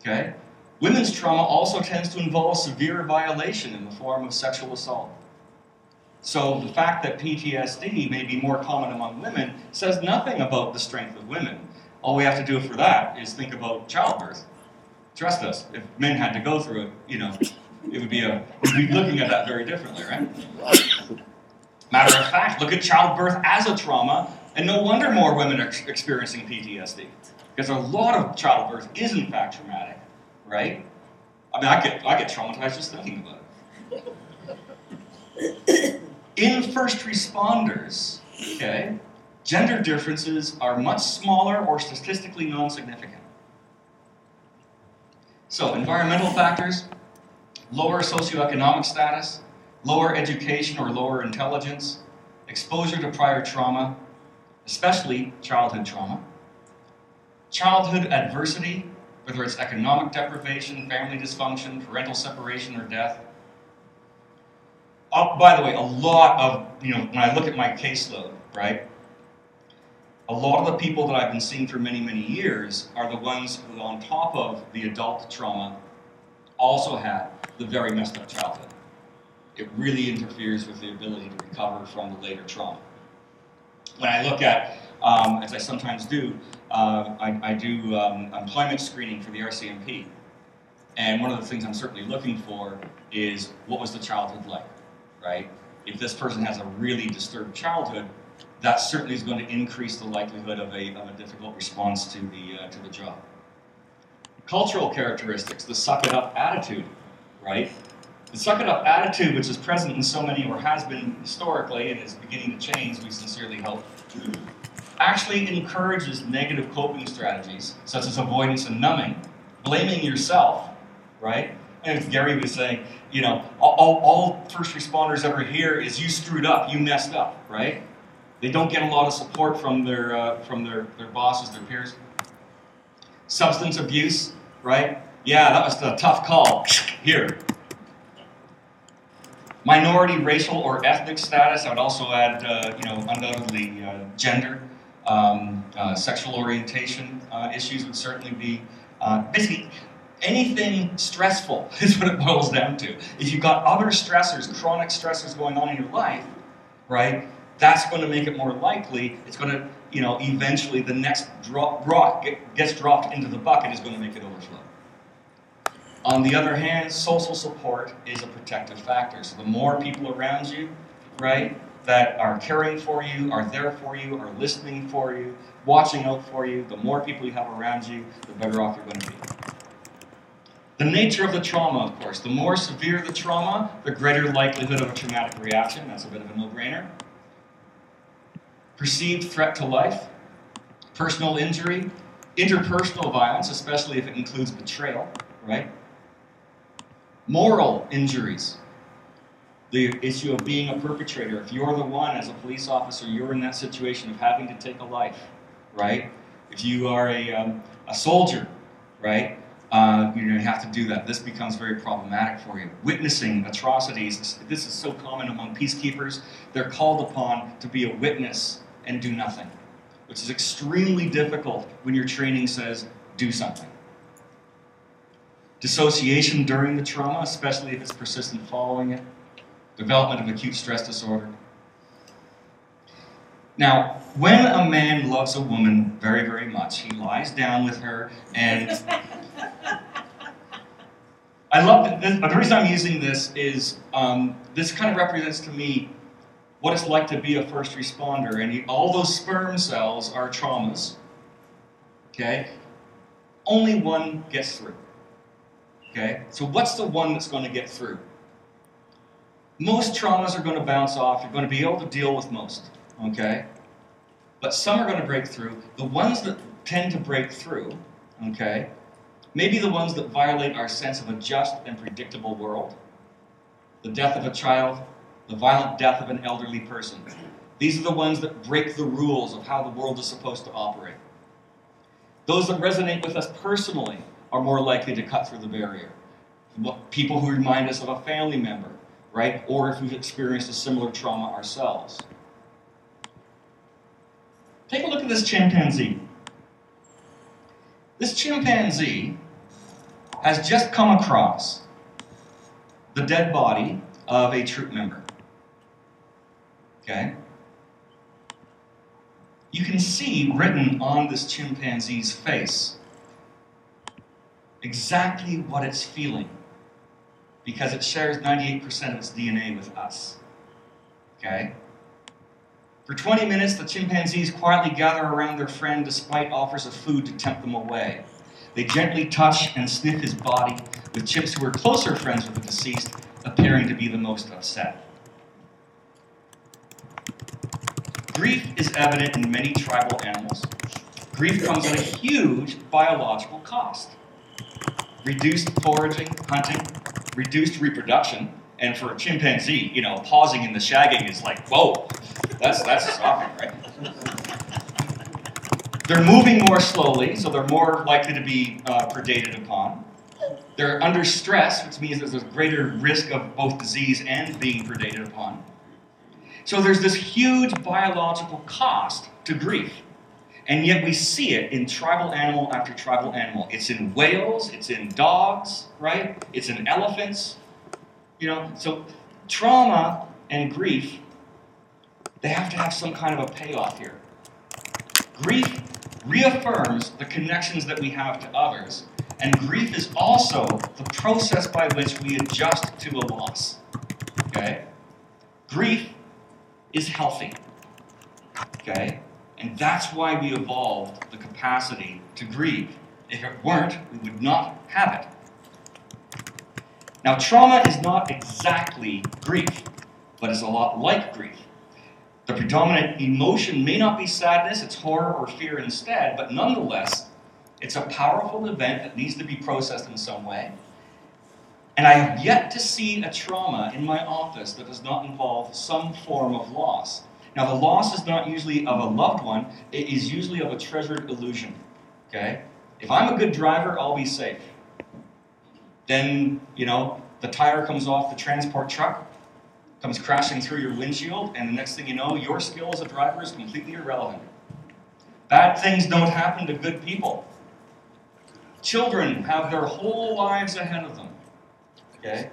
okay? Women's trauma also tends to involve severe violation in the form of sexual assault. So the fact that P T S D may be more common among women says nothing about the strength of women. All we have to do for that is think about childbirth. Trust us, if men had to go through it, you know, it would be a, we'd be looking at that very differently, right? Matter of fact, look at childbirth as a trauma, and no wonder more women are experiencing P T S D, because a lot of childbirth is in fact traumatic, right? I mean, I get, I get traumatized just thinking about it. In first responders, okay, gender differences are much smaller or statistically non-significant. So, environmental factors, lower socioeconomic status, lower education or lower intelligence, exposure to prior trauma, especially childhood trauma, childhood adversity, whether it's economic deprivation, family dysfunction, parental separation, or death. Oh, by the way, a lot of, you know, when I look at my caseload, right, a lot of the people that I've been seeing for many, many years are the ones who, on top of the adult trauma, also had the very messed up childhood. It really interferes with the ability to recover from the later trauma. When I look at, um, as I sometimes do, uh, I, I do um, employment screening for the R C M P. And one of the things I'm certainly looking for is, what was the childhood like, right? If this person has a really disturbed childhood, that certainly is going to increase the likelihood of a, of a difficult response to the, uh, to the job. Cultural characteristics, the suck-it-up attitude, right? The suck-it-up attitude, which is present in so many, or has been historically, and is beginning to change, we sincerely hope, actually encourages negative coping strategies, such as avoidance and numbing, blaming yourself, right? And as Gary was saying, you know, all, all first responders ever hear is, you screwed up, you messed up, right? They don't get a lot of support from their, uh, from their, their bosses, their peers. Substance abuse, right? Yeah, that was the tough call. Here. Minority, racial, or ethnic status. I would also add, uh, you know, undoubtedly uh, gender, um, uh, sexual orientation uh, issues would certainly be. Uh, basically, anything stressful is what it boils down to. If you've got other stressors, chronic stressors going on in your life, right, that's going to make it more likely. It's going to, you know, eventually the next drop, rock get, gets dropped into the bucket is going to make it overflow. On the other hand, social support is a protective factor. So the more people around you, right, that are caring for you, are there for you, are listening for you, watching out for you, the more people you have around you, the better off you're going to be. The nature of the trauma, of course. The more severe the trauma, the greater likelihood of a traumatic reaction. That's a bit of a no-brainer. Perceived threat to life, personal injury, interpersonal violence, especially if it includes betrayal, right? Moral injuries, the issue of being a perpetrator. If you're the one, as a police officer, you're in that situation of having to take a life, right? If you are a, um, a soldier, right, uh, you're going to have to do that. This becomes very problematic for you. Witnessing atrocities, this is so common among peacekeepers. They're called upon to be a witness and do nothing, which is extremely difficult when your training says, do something. Dissociation during the trauma, especially if it's persistent following it. Development of acute stress disorder. Now, when a man loves a woman very, very much, he lies down with her and... I love this, but the reason I'm using this is um, this kind of represents to me what it's like to be a first responder. And all those sperm cells are traumas, okay? Only one gets through. Okay, so what's the one that's going to get through? Most traumas are going to bounce off. You're going to be able to deal with most, okay? But some are going to break through. The ones that tend to break through, okay, maybe the ones that violate our sense of a just and predictable world. The death of a child, the violent death of an elderly person. These are the ones that break the rules of how the world is supposed to operate. Those that resonate with us personally are more likely to cut through the barrier. People who remind us of a family member, right? Or if we've experienced a similar trauma ourselves. Take a look at this chimpanzee. This chimpanzee has just come across the dead body of a troop member. Okay? You can see written on this chimpanzee's face exactly what it's feeling, because it shares ninety-eight percent of its D N A with us, okay? For twenty minutes, the chimpanzees quietly gather around their friend despite offers of food to tempt them away. They gently touch and sniff his body, with Chips, who were closer friends with the deceased, appearing to be the most upset. Grief is evident in many tribal animals. Grief comes at a huge biological cost. Reduced foraging, hunting, reduced reproduction, and for a chimpanzee, you know, pausing in the shagging is like, whoa, that's, that's stopping, right? They're moving more slowly, so they're more likely to be uh, predated upon. They're under stress, which means there's a greater risk of both disease and being predated upon. So there's this huge biological cost to grief. And yet we see it in tribal animal after tribal animal. It's in whales, it's in dogs, right? It's in elephants, you know? So trauma and grief, they have to have some kind of a payoff here. Grief reaffirms the connections that we have to others, and grief is also the process by which we adjust to a loss, okay? Grief is healthy, okay? And that's why we evolved the capacity to grieve. If it weren't, we would not have it. Now, trauma is not exactly grief, but it's a lot like grief. The predominant emotion may not be sadness, it's horror or fear instead, but nonetheless, it's a powerful event that needs to be processed in some way. And I have yet to see a trauma in my office that does not involve some form of loss. Now, the loss is not usually of a loved one, it is usually of a treasured illusion, okay? If I'm a good driver, I'll be safe. Then, you know, the tire comes off the transport truck, comes crashing through your windshield, and the next thing you know, your skill as a driver is completely irrelevant. Bad things don't happen to good people. Children have their whole lives ahead of them, okay?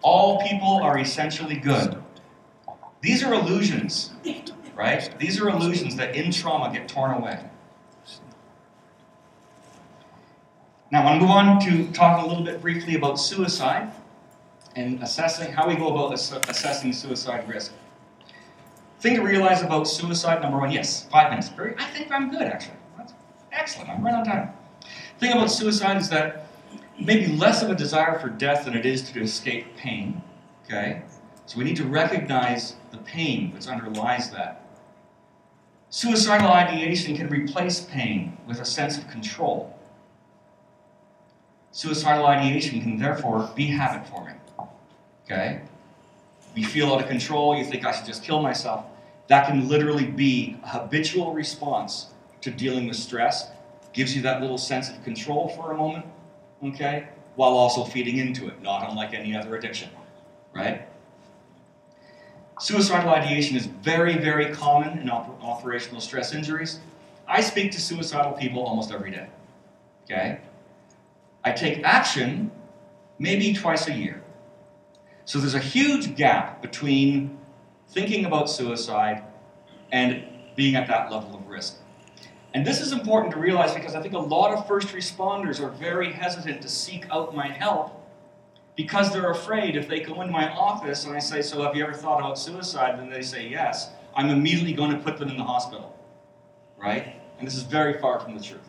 All people are essentially good. These are illusions, right? These are illusions that in trauma get torn away. Now, I want to move on to talk a little bit briefly about suicide and assessing how we go about ass assessing suicide risk. Thing to realize about suicide, number one, yes, five minutes. Very, I think I'm good, actually. That's excellent, I'm right on time. Thing about suicide is that maybe less of a desire for death than it is to escape pain, okay? So we need to recognize the pain that underlies that. Suicidal ideation can replace pain with a sense of control. Suicidal ideation can therefore be habit-forming, okay? You feel out of control, you think I should just kill myself. That can literally be a habitual response to dealing with stress. Gives you that little sense of control for a moment, okay? While also feeding into it, not unlike any other addiction, right? Suicidal ideation is very, very common in op operational stress injuries. I speak to suicidal people almost every day, okay? I take action maybe twice a year. So there's a huge gap between thinking about suicide and being at that level of risk. And this is important to realize because I think a lot of first responders are very hesitant to seek out my help because they're afraid if they go into my office and I say, so have you ever thought about suicide? Then they say yes. I'm immediately going to put them in the hospital, right? And this is very far from the truth.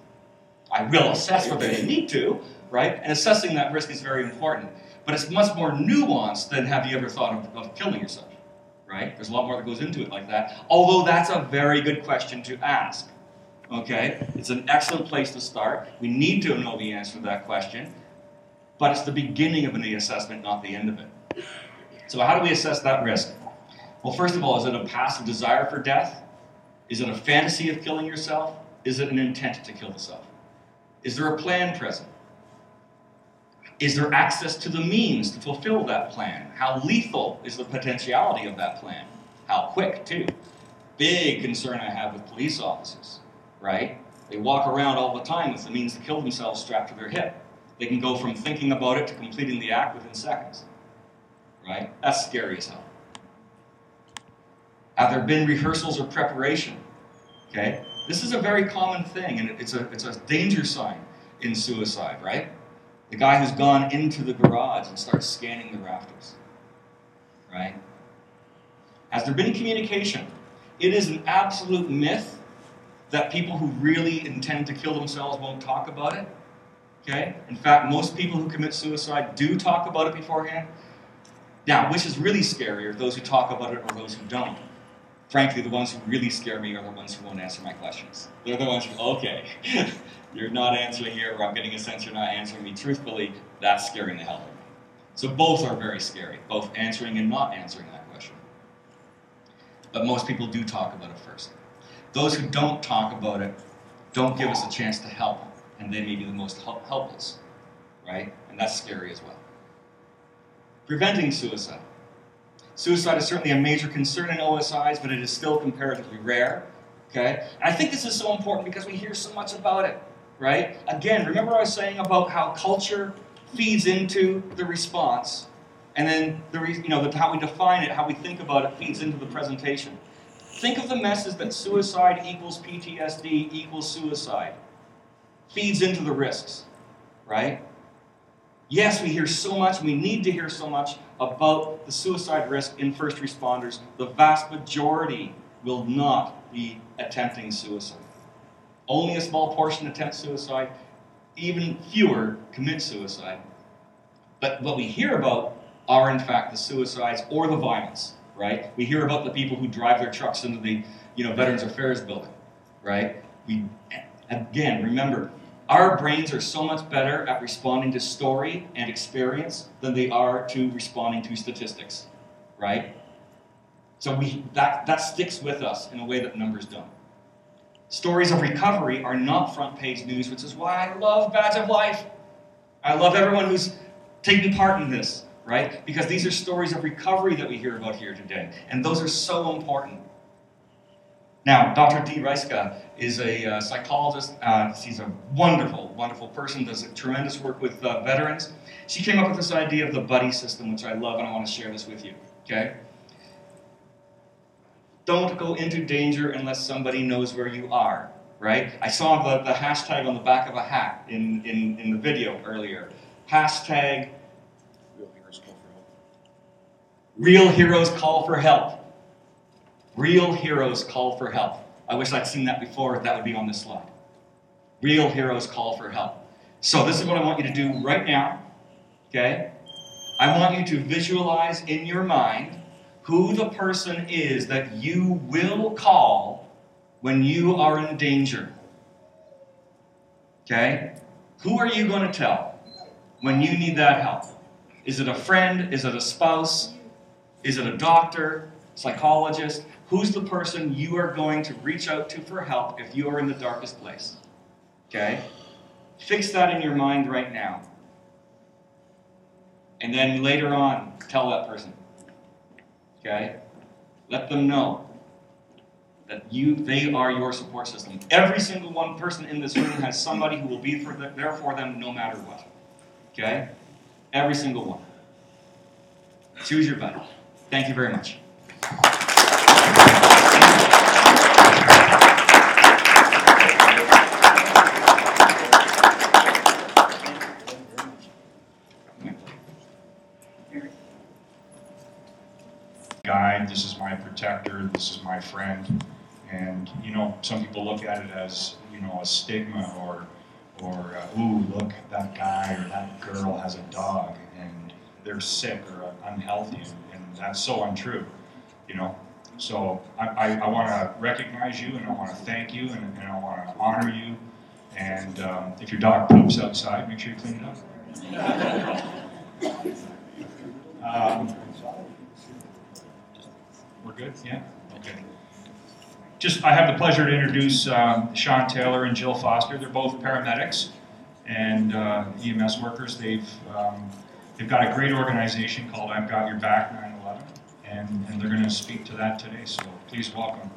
I will assess whether they need to, right? And assessing that risk is very important. But it's much more nuanced than have you ever thought of, of killing yourself, right? There's a lot more that goes into it like that. Although that's a very good question to ask, okay? It's an excellent place to start. We need to know the answer to that question. But it's the beginning of the assessment, not the end of it. So how do we assess that risk? Well, first of all, is it a passive desire for death? Is it a fantasy of killing yourself? Is it an intent to kill yourself? Is there a plan present? Is there access to the means to fulfill that plan? How lethal is the potentiality of that plan? How quick, too? Big concern I have with police officers, right? They walk around all the time with the means to kill themselves strapped to their hip. They can go from thinking about it to completing the act within seconds, right? That's scary as hell. Have there been rehearsals or preparation? Okay, this is a very common thing, and it's a, it's a danger sign in suicide, right? The guy who's gone into the garage and starts scanning the rafters, right? Has there been communication? It is an absolute myth that people who really intend to kill themselves won't talk about it. Okay? In fact, most people who commit suicide do talk about it beforehand. Now, which is really scary are those who talk about it or those who don't. Frankly, the ones who really scare me are the ones who won't answer my questions. They're the ones who, okay, you're not answering here, or I'm getting a sense you're not answering me truthfully. That's scaring the hell out of me. So both are very scary, both answering and not answering that question. But most people do talk about it first. Those who don't talk about it don't give us a chance to help, and they may be the most help helpless, right? And that's scary as well. Preventing suicide. Suicide is certainly a major concern in O S Is, but it is still comparatively rare, okay? And I think this is so important because we hear so much about it, right? Again, remember I was saying about how culture feeds into the response, and then the re you know, the, how we define it, how we think about it, feeds into the presentation. Think of the message that suicide equals P T S D equals suicide. Feeds into the risks, right? Yes, we hear so much, we need to hear so much about the suicide risk in first responders. The vast majority will not be attempting suicide. Only a small portion attempt suicide, even fewer commit suicide. But what we hear about are in fact the suicides or the violence, right? We hear about the people who drive their trucks into the you know, Veterans Affairs building, right? We, again, remember, our brains are so much better at responding to story and experience than they are to responding to statistics, right? So we, that, that sticks with us in a way that numbers don't. Stories of recovery are not front page news, which is why I love Badge of Life. I love everyone who's taking part in this, right? Because these are stories of recovery that we hear about here today, and those are so important. Now, Doctor D. Reiska is a uh, psychologist. Uh, she's a wonderful, wonderful person, does tremendous work with uh, veterans. She came up with this idea of the buddy system, which I love, and I want to share this with you, okay? Don't go into danger unless somebody knows where you are, right? I saw the, the hashtag on the back of a hat in, in, in the video earlier. Hashtag Real Heroes Call for Help. Real Heroes Call for Help. Real Heroes Call for Help. I wish I'd seen that before. That would be on this slide. Real Heroes Call for Help. So this is what I want you to do right now, okay? I want you to visualize in your mind who the person is that you will call when you are in danger. Okay? Who are you going to tell when you need that help? Is it a friend? Is it a spouse? Is it a doctor? Psychologist? Who's the person you are going to reach out to for help if you are in the darkest place? Okay? Fix that in your mind right now. And then later on, tell that person. Okay? Let them know that you, they are your support system. Every single one person in this room has somebody who will be for them, there for them no matter what. Okay? Every single one. Choose your buddy. Thank you very much. This is my protector, this is my friend. And, you know, some people look at it as, you know, a stigma or, or uh, ooh, look, that guy or that girl has a dog and they're sick or unhealthy, and that's so untrue, you know. So I, I, I want to recognize you, and I want to thank you, and, and I want to honor you. And um, if your dog poops outside, make sure you clean it up. um, We're good? Yeah? Okay. Just, I have the pleasure to introduce um, Sean Taylor and Jill Foster. They're both paramedics and uh, E M S workers. They've um, they've got a great organization called I've Got Your Back nine eleven, and, and they're going to speak to that today, so please welcome.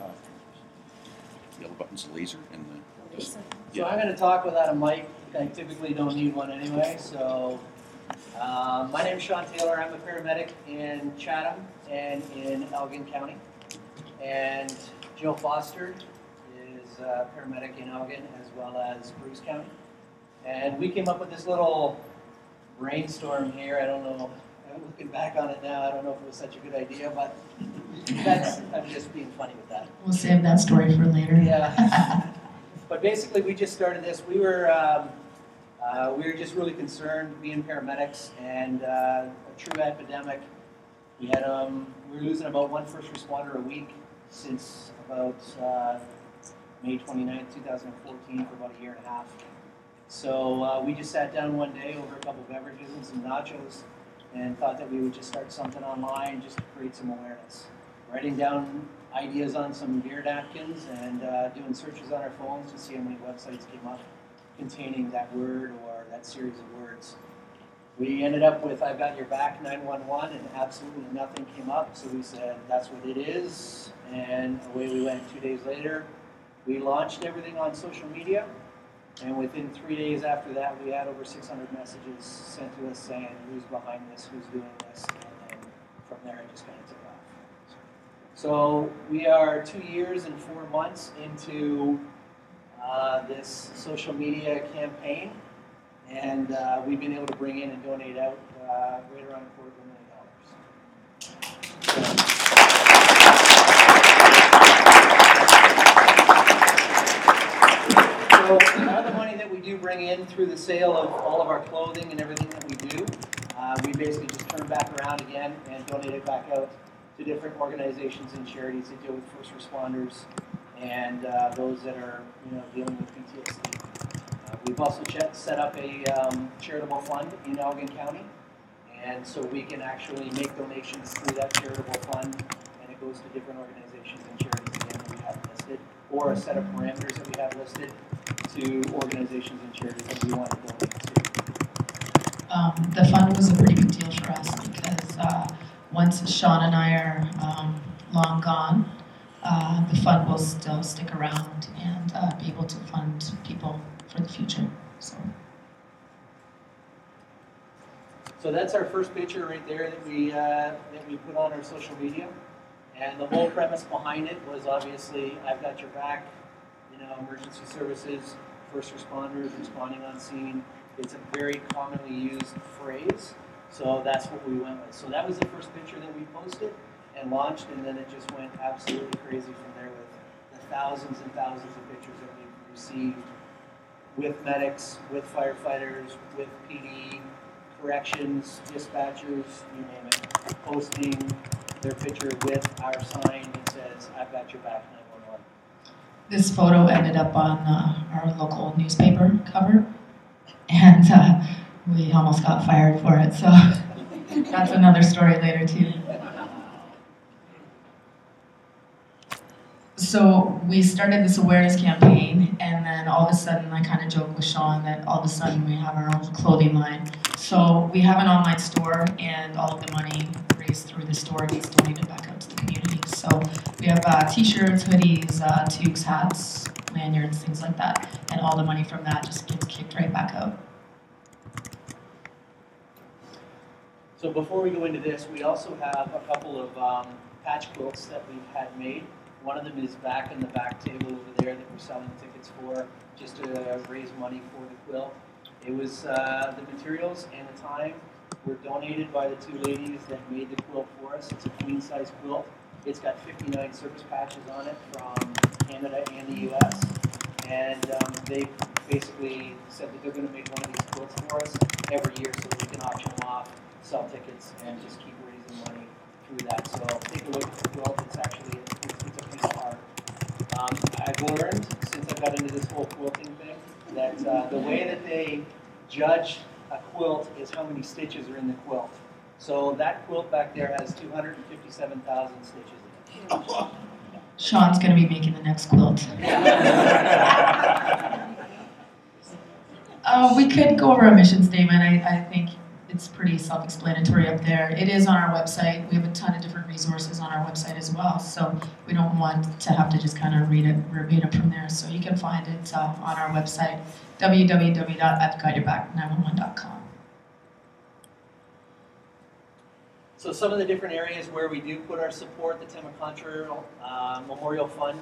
Uh, yellow button's a laser in the... So I'm going to talk without a mic. I typically don't need one anyway. So uh, my name is Sean Taylor. I'm a paramedic in Chatham and in Elgin County. And Jill Foster is a paramedic in Elgin as well as Bruce County. And we came up with this little brainstorm here. I don't know. I'm looking back on it now, I don't know if it was such a good idea, but that's, I'm just being funny with that. We'll save that story for later. Yeah. But basically, we just started this. We were um, uh, we were just really concerned, being paramedics, and uh, a true epidemic. We had um, we were losing about one first responder a week since about uh, May twenty-ninth, two thousand fourteen, for about a year and a half. So uh, we just sat down one day over a couple of beverages and some nachos, and thought that we would just start something online just to create some awareness. Writing down ideas on some beer napkins and uh, doing searches on our phones to see how many websites came up containing that word or that series of words. We ended up with I've Got Your Back nine one one, and absolutely nothing came up, so we said that's what it is, and away we went. Two days later, we launched everything on social media, and within three days after that, we had over six hundred messages sent to us saying who's behind this, who's doing this, and then from there it just kind of took off. So we are two years and four months into uh, this social media campaign, and uh, we've been able to bring in and donate out uh, right around a quarter of a million dollars. So out of the money that we do bring in through the sale of all of our clothing and everything that we do, uh, we basically just turn back around again and donate it back out to different organizations and charities that deal with first responders and uh, those that are, you know, dealing with P T S D. Uh, we've also ch- set up a um, charitable fund in Elgin County, and so we can actually make donations through that charitable fund, and it goes to different organizations and charities again that we have listed, or a set of parameters that we have listed to organizations and charities that we want to donate to. Um, the fund was a pretty big deal for us because uh, once Sean and I are um, long gone, uh, the fund will still stick around and uh, be able to fund people for the future. So. so that's our first picture right there that we uh, that we put on our social media, and the whole premise behind it was obviously I've Got Your Back, you know, emergency services, first responders responding on scene. It's a very commonly used phrase. So that's what we went with. So that was the first picture that we posted and launched, and then it just went absolutely crazy from there with the thousands and thousands of pictures that we received with medics, with firefighters, with P D, corrections, dispatchers, you name it, posting their picture with our sign that says, I've Got Your Back nine one one. This photo ended up on uh, our local newspaper cover, and uh, we almost got fired for it, so that's another story later, too. So we started this awareness campaign, and then all of a sudden, I kind of joked with Sean that all of a sudden we have our own clothing line. So we have an online store, and all of the money raised through the store gets donated back out to the community. So we have uh, t-shirts, hoodies, uh, toques, hats, lanyards, things like that, and all the money from that just gets kicked right back out. So before we go into this, we also have a couple of um, patch quilts that we've had made. One of them is back in the back table over there that we're selling tickets for, just to raise money for the quilt. It was uh, the materials and the time were donated by the two ladies that made the quilt for us. It's a queen-size quilt. It's got fifty-nine service patches on it from Canada and the U S And um, they basically said that they're going to make one of these quilts for us every year so we can auction them off, sell tickets, and just keep raising money through that. So take a look at the quilt. It's actually it's, it's a piece of art. Um, I've learned since I got into this whole quilting thing that uh, the way that they judge a quilt is how many stitches are in the quilt. So that quilt back there has two hundred fifty-seven thousand stitches in it. Sean's going to be making the next quilt. uh, we could go over a mission statement. I, I think it's pretty self-explanatory up there. It is on our website. We have a ton of different resources on our website as well, so we don't want to have to just kind of read it verbatim from there. So you can find it uh, on our website, w w w dot I've got your back nine one one dot com. So some of the different areas where we do put our support, the Tema Contra uh, Memorial Fund,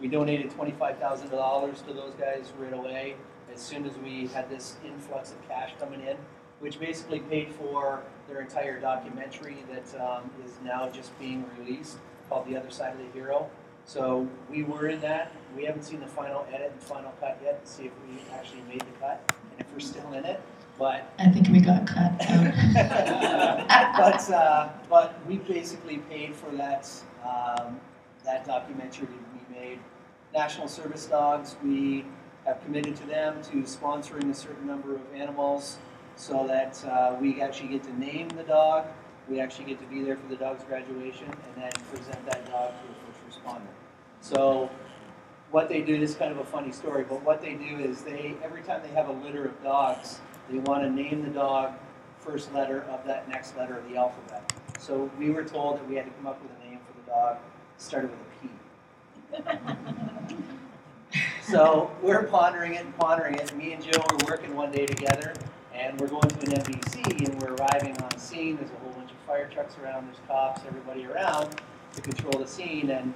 we donated twenty-five thousand dollars to those guys right away as soon as we had this influx of cash coming in, which basically paid for their entire documentary that um, is now just being released, called The Other Side of the Hero. So we were in that. We haven't seen the final edit and final cut yet to see if we actually made the cut and if we're still in it. But I think we got cut. but uh, but we basically paid for that um, that documentary to be made. National Service Dogs, we have committed to them to sponsoring a certain number of animals, so that uh, we actually get to name the dog, we actually get to be there for the dog's graduation, and then present that dog to a first responder. So what they do, this is kind of a funny story, but what they do is they, every time they have a litter of dogs, they want to name the dog first letter of that next letter of the alphabet. So we were told that we had to come up with a name for the dog, started with a P. So we're pondering it and pondering it. Me and Jill were working one day together, and we're going to an M B C, and we're arriving on scene. There's a whole bunch of fire trucks around. There's cops, everybody around to control the scene. And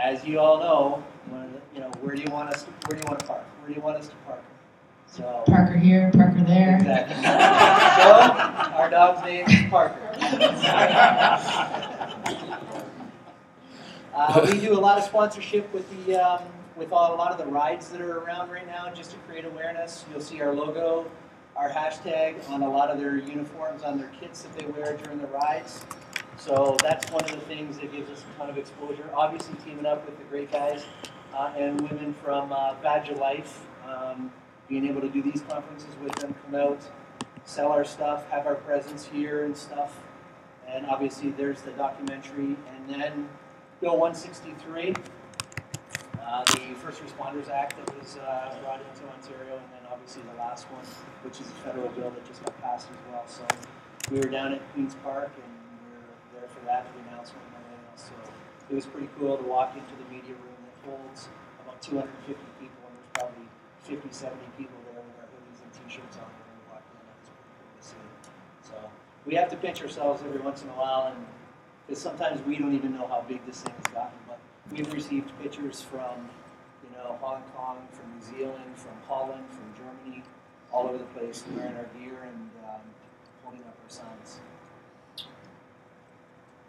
as you all know, one of the, you know, where do you want us? To, where do you want to park? Where do you want us to park? So Parker here, Parker there. Exactly. So our dog's name is Parker. uh, we do a lot of sponsorship with the. Um, with all, a lot of the rides that are around right now, just to create awareness. You'll see our logo, our hashtag on a lot of their uniforms, on their kits that they wear during the rides. So that's one of the things that gives us a ton of exposure. Obviously teaming up with the great guys uh, and women from uh, Badge of Life, um, being able to do these conferences with them, come out, sell our stuff, have our presence here and stuff. And obviously there's the documentary. And then Bill one sixty-three, Uh, the First Responders Act that was uh, brought into Ontario, and then obviously the last one, which is a federal bill that just got passed as well. So we were down at Queen's Park, and we were there for that, for the announcement and everything else. So it was pretty cool to walk into the media room that holds about two hundred fifty people, and there's probably fifty, seventy people there with our hoodies and t-shirts on when we walked in. That was pretty cool to see. So we have to pinch ourselves every once in a while, and because sometimes we don't even know how big this thing has gotten. But we've received pictures from, you know, Hong Kong, from New Zealand, from Holland, from Germany, all over the place, wearing our gear and um, holding up our signs.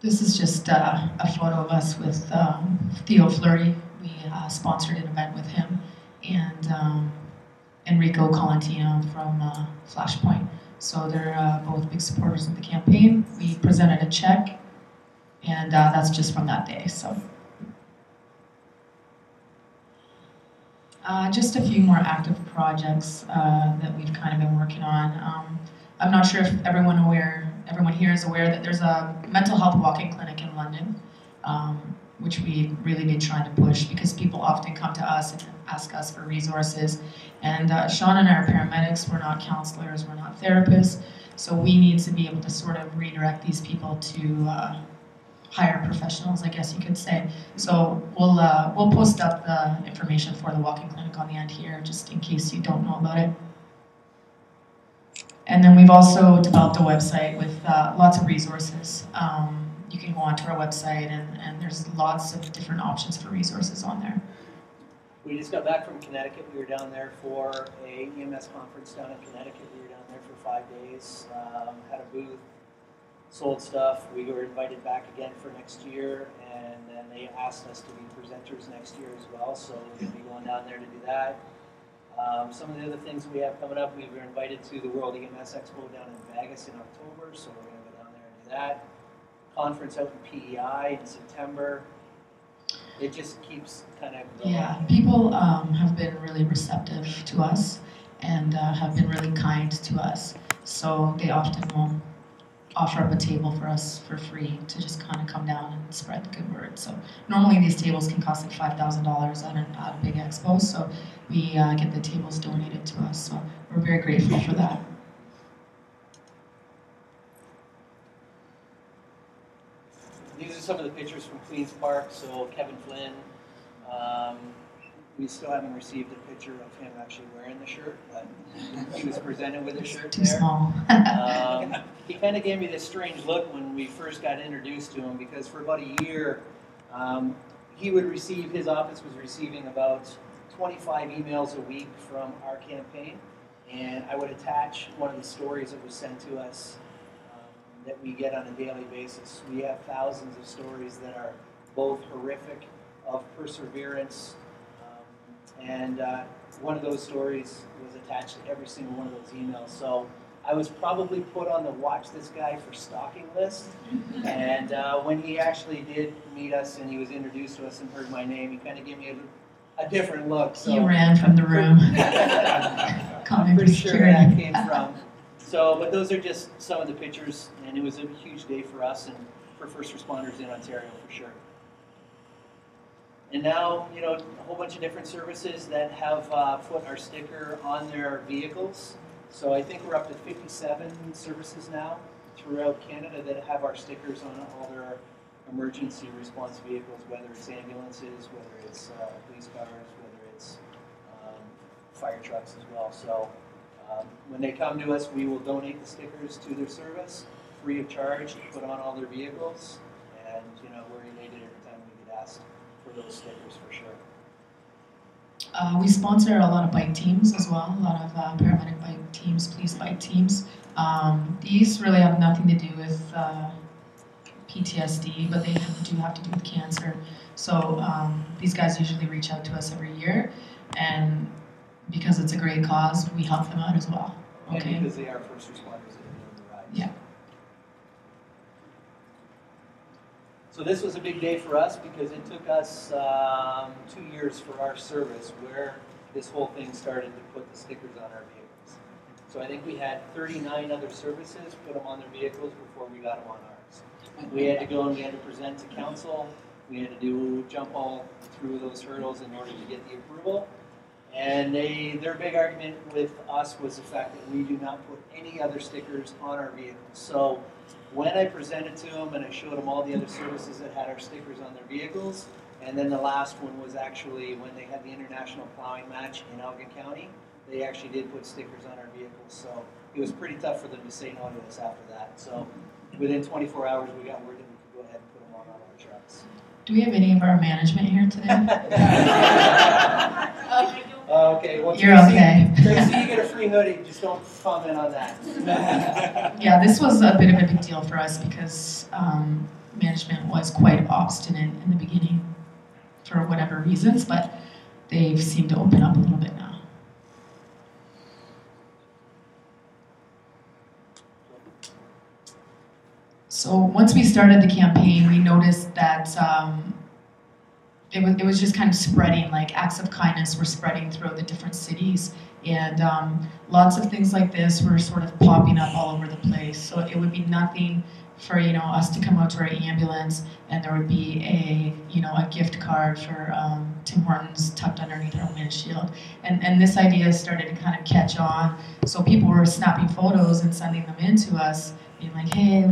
This is just uh, a photo of us with um, Theo Fleury. We uh, sponsored an event with him, and um, Enrico Colantino from uh, Flashpoint. So they're uh, both big supporters of the campaign. We presented a check, and uh, that's just from that day. So. Uh, just a few more active projects uh, that we've kind of been working on. Um, I'm not sure if everyone aware, everyone here is aware that there's a mental health walk-in clinic in London, um, which we really been trying to push because people often come to us and ask us for resources. And uh, Sean and I are paramedics. We're not counselors. We're not therapists. So we need to be able to sort of redirect these people to uh, hire professionals, I guess you could say. So we'll uh, we'll post up the information for the walk-in clinic on the end here, just in case you don't know about it. And then we've also developed a website with uh, lots of resources. Um, you can go onto our website, and, and there's lots of different options for resources on there. We just got back from Connecticut. We were down there for a E M S conference down in Connecticut. We were down there for five days, um, had a booth, sold stuff. We were invited back again for next year, and then they asked us to be presenters next year as well, so we're going to be going down there to do that. Um, some of the other things we have coming up, we were invited to the World E M S Expo down in Vegas in October, so we're going to go down there and do that. Conference out in P E I in September. It just keeps kind of going. Yeah, people um, have been really receptive to us, and uh, have been really kind to us, so they often won't offer up a table for us for free to just kind of come down and spread the good word. So normally these tables can cost like five thousand dollars at, at a big expo, so we uh, get the tables donated to us. So we're very grateful for that. These are some of the pictures from Queen's Park. So Kevin Flynn, um, we still haven't received a picture of him actually wearing the shirt, but he was presented with a shirt too there. Small. um, he kind of gave me this strange look when we first got introduced to him, because for about a year, um, he would receive, his office was receiving about twenty-five emails a week from our campaign, and I would attach one of the stories that was sent to us um, that we get on a daily basis. We have thousands of stories that are both horrific, of perseverance, um, and uh, one of those stories was attached to every single one of those emails. So I was probably put on the watch this guy for stalking list, and uh, when he actually did meet us and he was introduced to us and heard my name, he kind of gave me a, a different look. So. You ran from the room. I'm pretty sure where that came from. So, but those are just some of the pictures, and it was a huge day for us and for first responders in Ontario, for sure. And now, you know, a whole bunch of different services that have uh, put our sticker on their vehicles. So I think we're up to fifty-seven services now throughout Canada that have our stickers on all their emergency response vehicles, whether it's ambulances, whether it's uh, police cars, whether it's um, fire trucks as well. So. Um, when they come to us, we will donate the stickers to their service, free of charge, to put on all their vehicles, and you know we're elated every time we get asked for those stickers, for sure. Uh, we sponsor a lot of bike teams as well, a lot of uh, paramedic bike teams, police bike teams. Um, these really have nothing to do with uh, P T S D, but they do have to do with cancer. So um, these guys usually reach out to us every year, and because it's a great cause, we help them out as well. Okay. And because they are first responders that are doing the ride. Yeah. So this was a big day for us because it took us um, two years for our service where this whole thing started to put the stickers on our vehicles. So I think we had thirty-nine other services put them on their vehicles before we got them on ours. We had to go and we had to present to council. We had to do jump all through those hurdles in order to get the approval. And they, their big argument with us was the fact that we do not put any other stickers on our vehicles. So when I presented to them and I showed them all the other services that had our stickers on their vehicles, and then the last one was actually when they had the international plowing match in Elgin County, they actually did put stickers on our vehicles. So it was pretty tough for them to say no to us after that. So within twenty-four hours, we got word that we could go ahead and put them on all our trucks. Do we have any of our management here today? uh, Uh, okay, well, you're Tracy, okay. Tracy, you get a free hoodie. Just don't comment on that. Yeah, this was a bit of a big deal for us because um, management was quite obstinate in the beginning for whatever reasons, but they've seemed to open up a little bit now. So once we started the campaign, we noticed that um, It was, it was just kind of spreading, like acts of kindness were spreading throughout the different cities, and um, lots of things like this were sort of popping up all over the place. So it would be nothing for, you know, us to come out to our ambulance and there would be a, you know, a gift card for um, Tim Hortons tucked underneath our windshield. And, and this idea started to kind of catch on. So people were snapping photos and sending them in to us, being like, hey,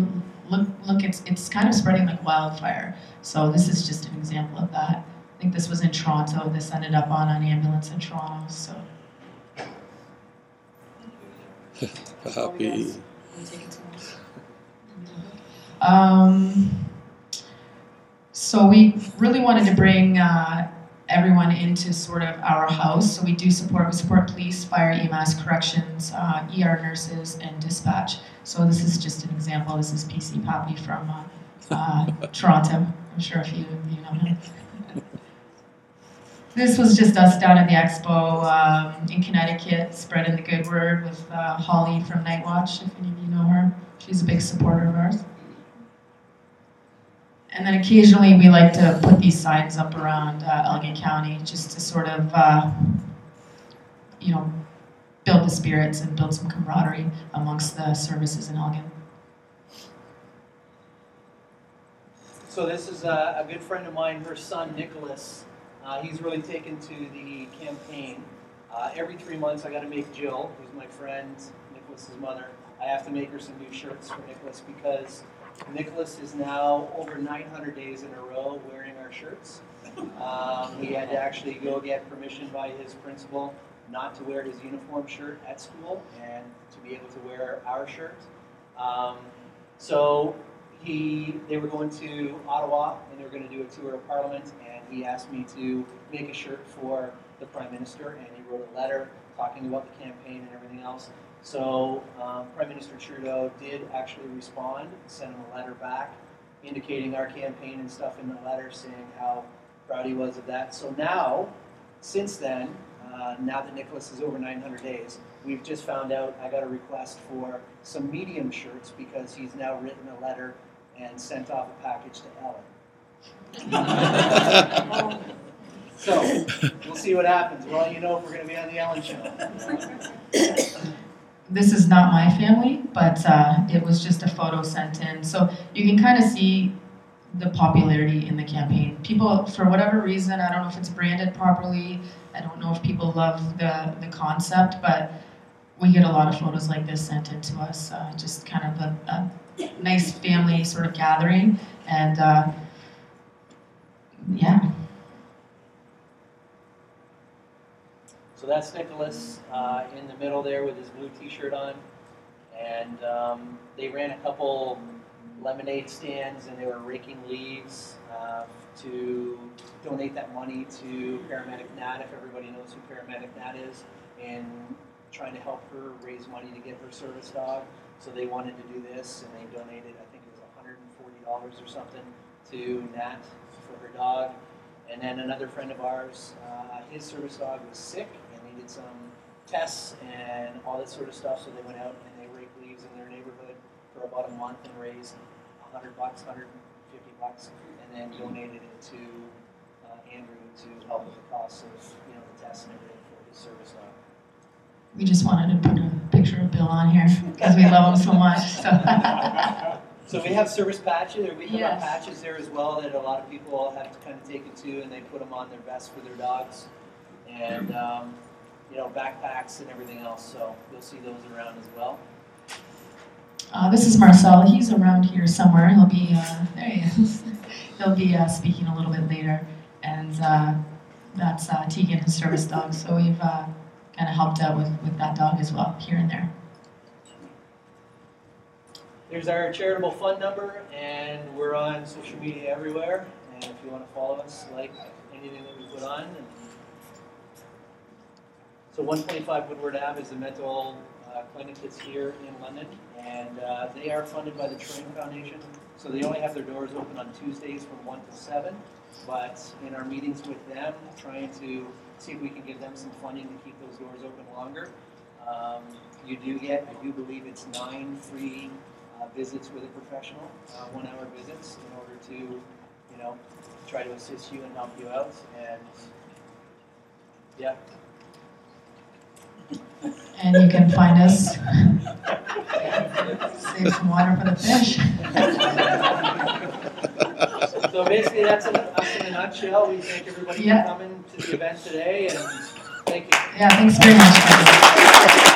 Look, look, it's it's kind of spreading like wildfire. So this is just an example of that. I think this was in Toronto. This ended up on an ambulance in Toronto, so. Happy. Um, so we really wanted to bring uh, everyone into sort of our house. So we do support, we support police, fire, E M S, corrections, uh, E R nurses, and dispatch. So this is just an example. This is P C Poppy from uh, uh, Toronto. I'm sure a few of you know him. This was just us down at the expo um, in Connecticut, spreading the good word with uh, Holly from Nightwatch, if any of you know her. She's a big supporter of ours. And then occasionally we like to put these signs up around uh, Elgin County just to sort of, uh, you know, build the spirits and build some camaraderie amongst the services in Elgin. So this is a, a good friend of mine, her son Nicholas. Uh, he's really taken to the campaign. Uh, every three months I got to make Jill, who's my friend, Nicholas's mother, I have to make her some new shirts for Nicholas because Nicholas is now over nine hundred days in a row wearing our shirts. Um, he had to actually go get permission by his principal not to wear his uniform shirt at school and to be able to wear our shirt. Um, so he, they were going to Ottawa and they were going to do a tour of Parliament, and he asked me to make a shirt for the Prime Minister, and he wrote a letter talking about the campaign and everything else. So um, Prime Minister Trudeau did actually respond, sent him a letter back indicating our campaign and stuff in the letter, saying how proud he was of that. So now, since then, uh, now that Nicholas is over nine hundred days, we've just found out I got a request for some medium shirts because he's now written a letter and sent off a package to Ellen. um, so, we'll see what happens. Well, you know if we're going to be on the Ellen show. This is not my family, but uh, it was just a photo sent in. So you can kind of see the popularity in the campaign. People, for whatever reason, I don't know if it's branded properly, I don't know if people love the, the concept, but we get a lot of photos like this sent in to us, uh, just kind of a, a nice family sort of gathering, and uh, yeah. So that's Nicholas uh, in the middle there with his blue t-shirt on, and um, they ran a couple lemonade stands and they were raking leaves uh, to donate that money to Paramedic Nat, if everybody knows who Paramedic Nat is, and trying to help her raise money to get her service dog. So they wanted to do this, and they donated, I think it was one hundred forty dollars or something to Nat for her dog. And then another friend of ours, uh, his service dog was sick and needed some tests and all that sort of stuff, so they went out and they raked leaves in their neighborhood for about a month and raised one hundred bucks, one hundred fifty bucks, and then donated it to uh, Andrew to help with the cost of, you know, the tests and everything for his service dog. We just wanted to put a picture of Bill on here because we love him so much. So. So we have service patches, or we have yes. patches there as well that a lot of people all have to kind of take it to, and they put them on their vest for their dogs, and um, you know, backpacks and everything else. So you'll see those around as well. Uh, this is Marcel. He's around here somewhere. He'll be uh, there. He is. He'll be uh, speaking a little bit later, and uh, that's uh, Tegan, his service dog. So we've uh, kind of helped out with with that dog as well, here and there. There's our charitable fund number, and we're on social media everywhere. And if you want to follow us, like anything that we put on. And so one twenty-five Woodward Avenue is the mental uh, clinic that's here in London, and uh, they are funded by the Train Foundation. So they only have their doors open on Tuesdays from one to seven. But in our meetings with them, trying to see if we can give them some funding to keep those doors open longer. Um, you do get, I do believe it's nine free Uh, visits with a professional, uh, one-hour visits, in order to, you know, try to assist you and help you out, and yeah. And you can find us. Save some water for the fish. So basically, that's us in a nutshell. We thank everybody yeah. for coming to the event today, and thank you. Yeah, thanks very much.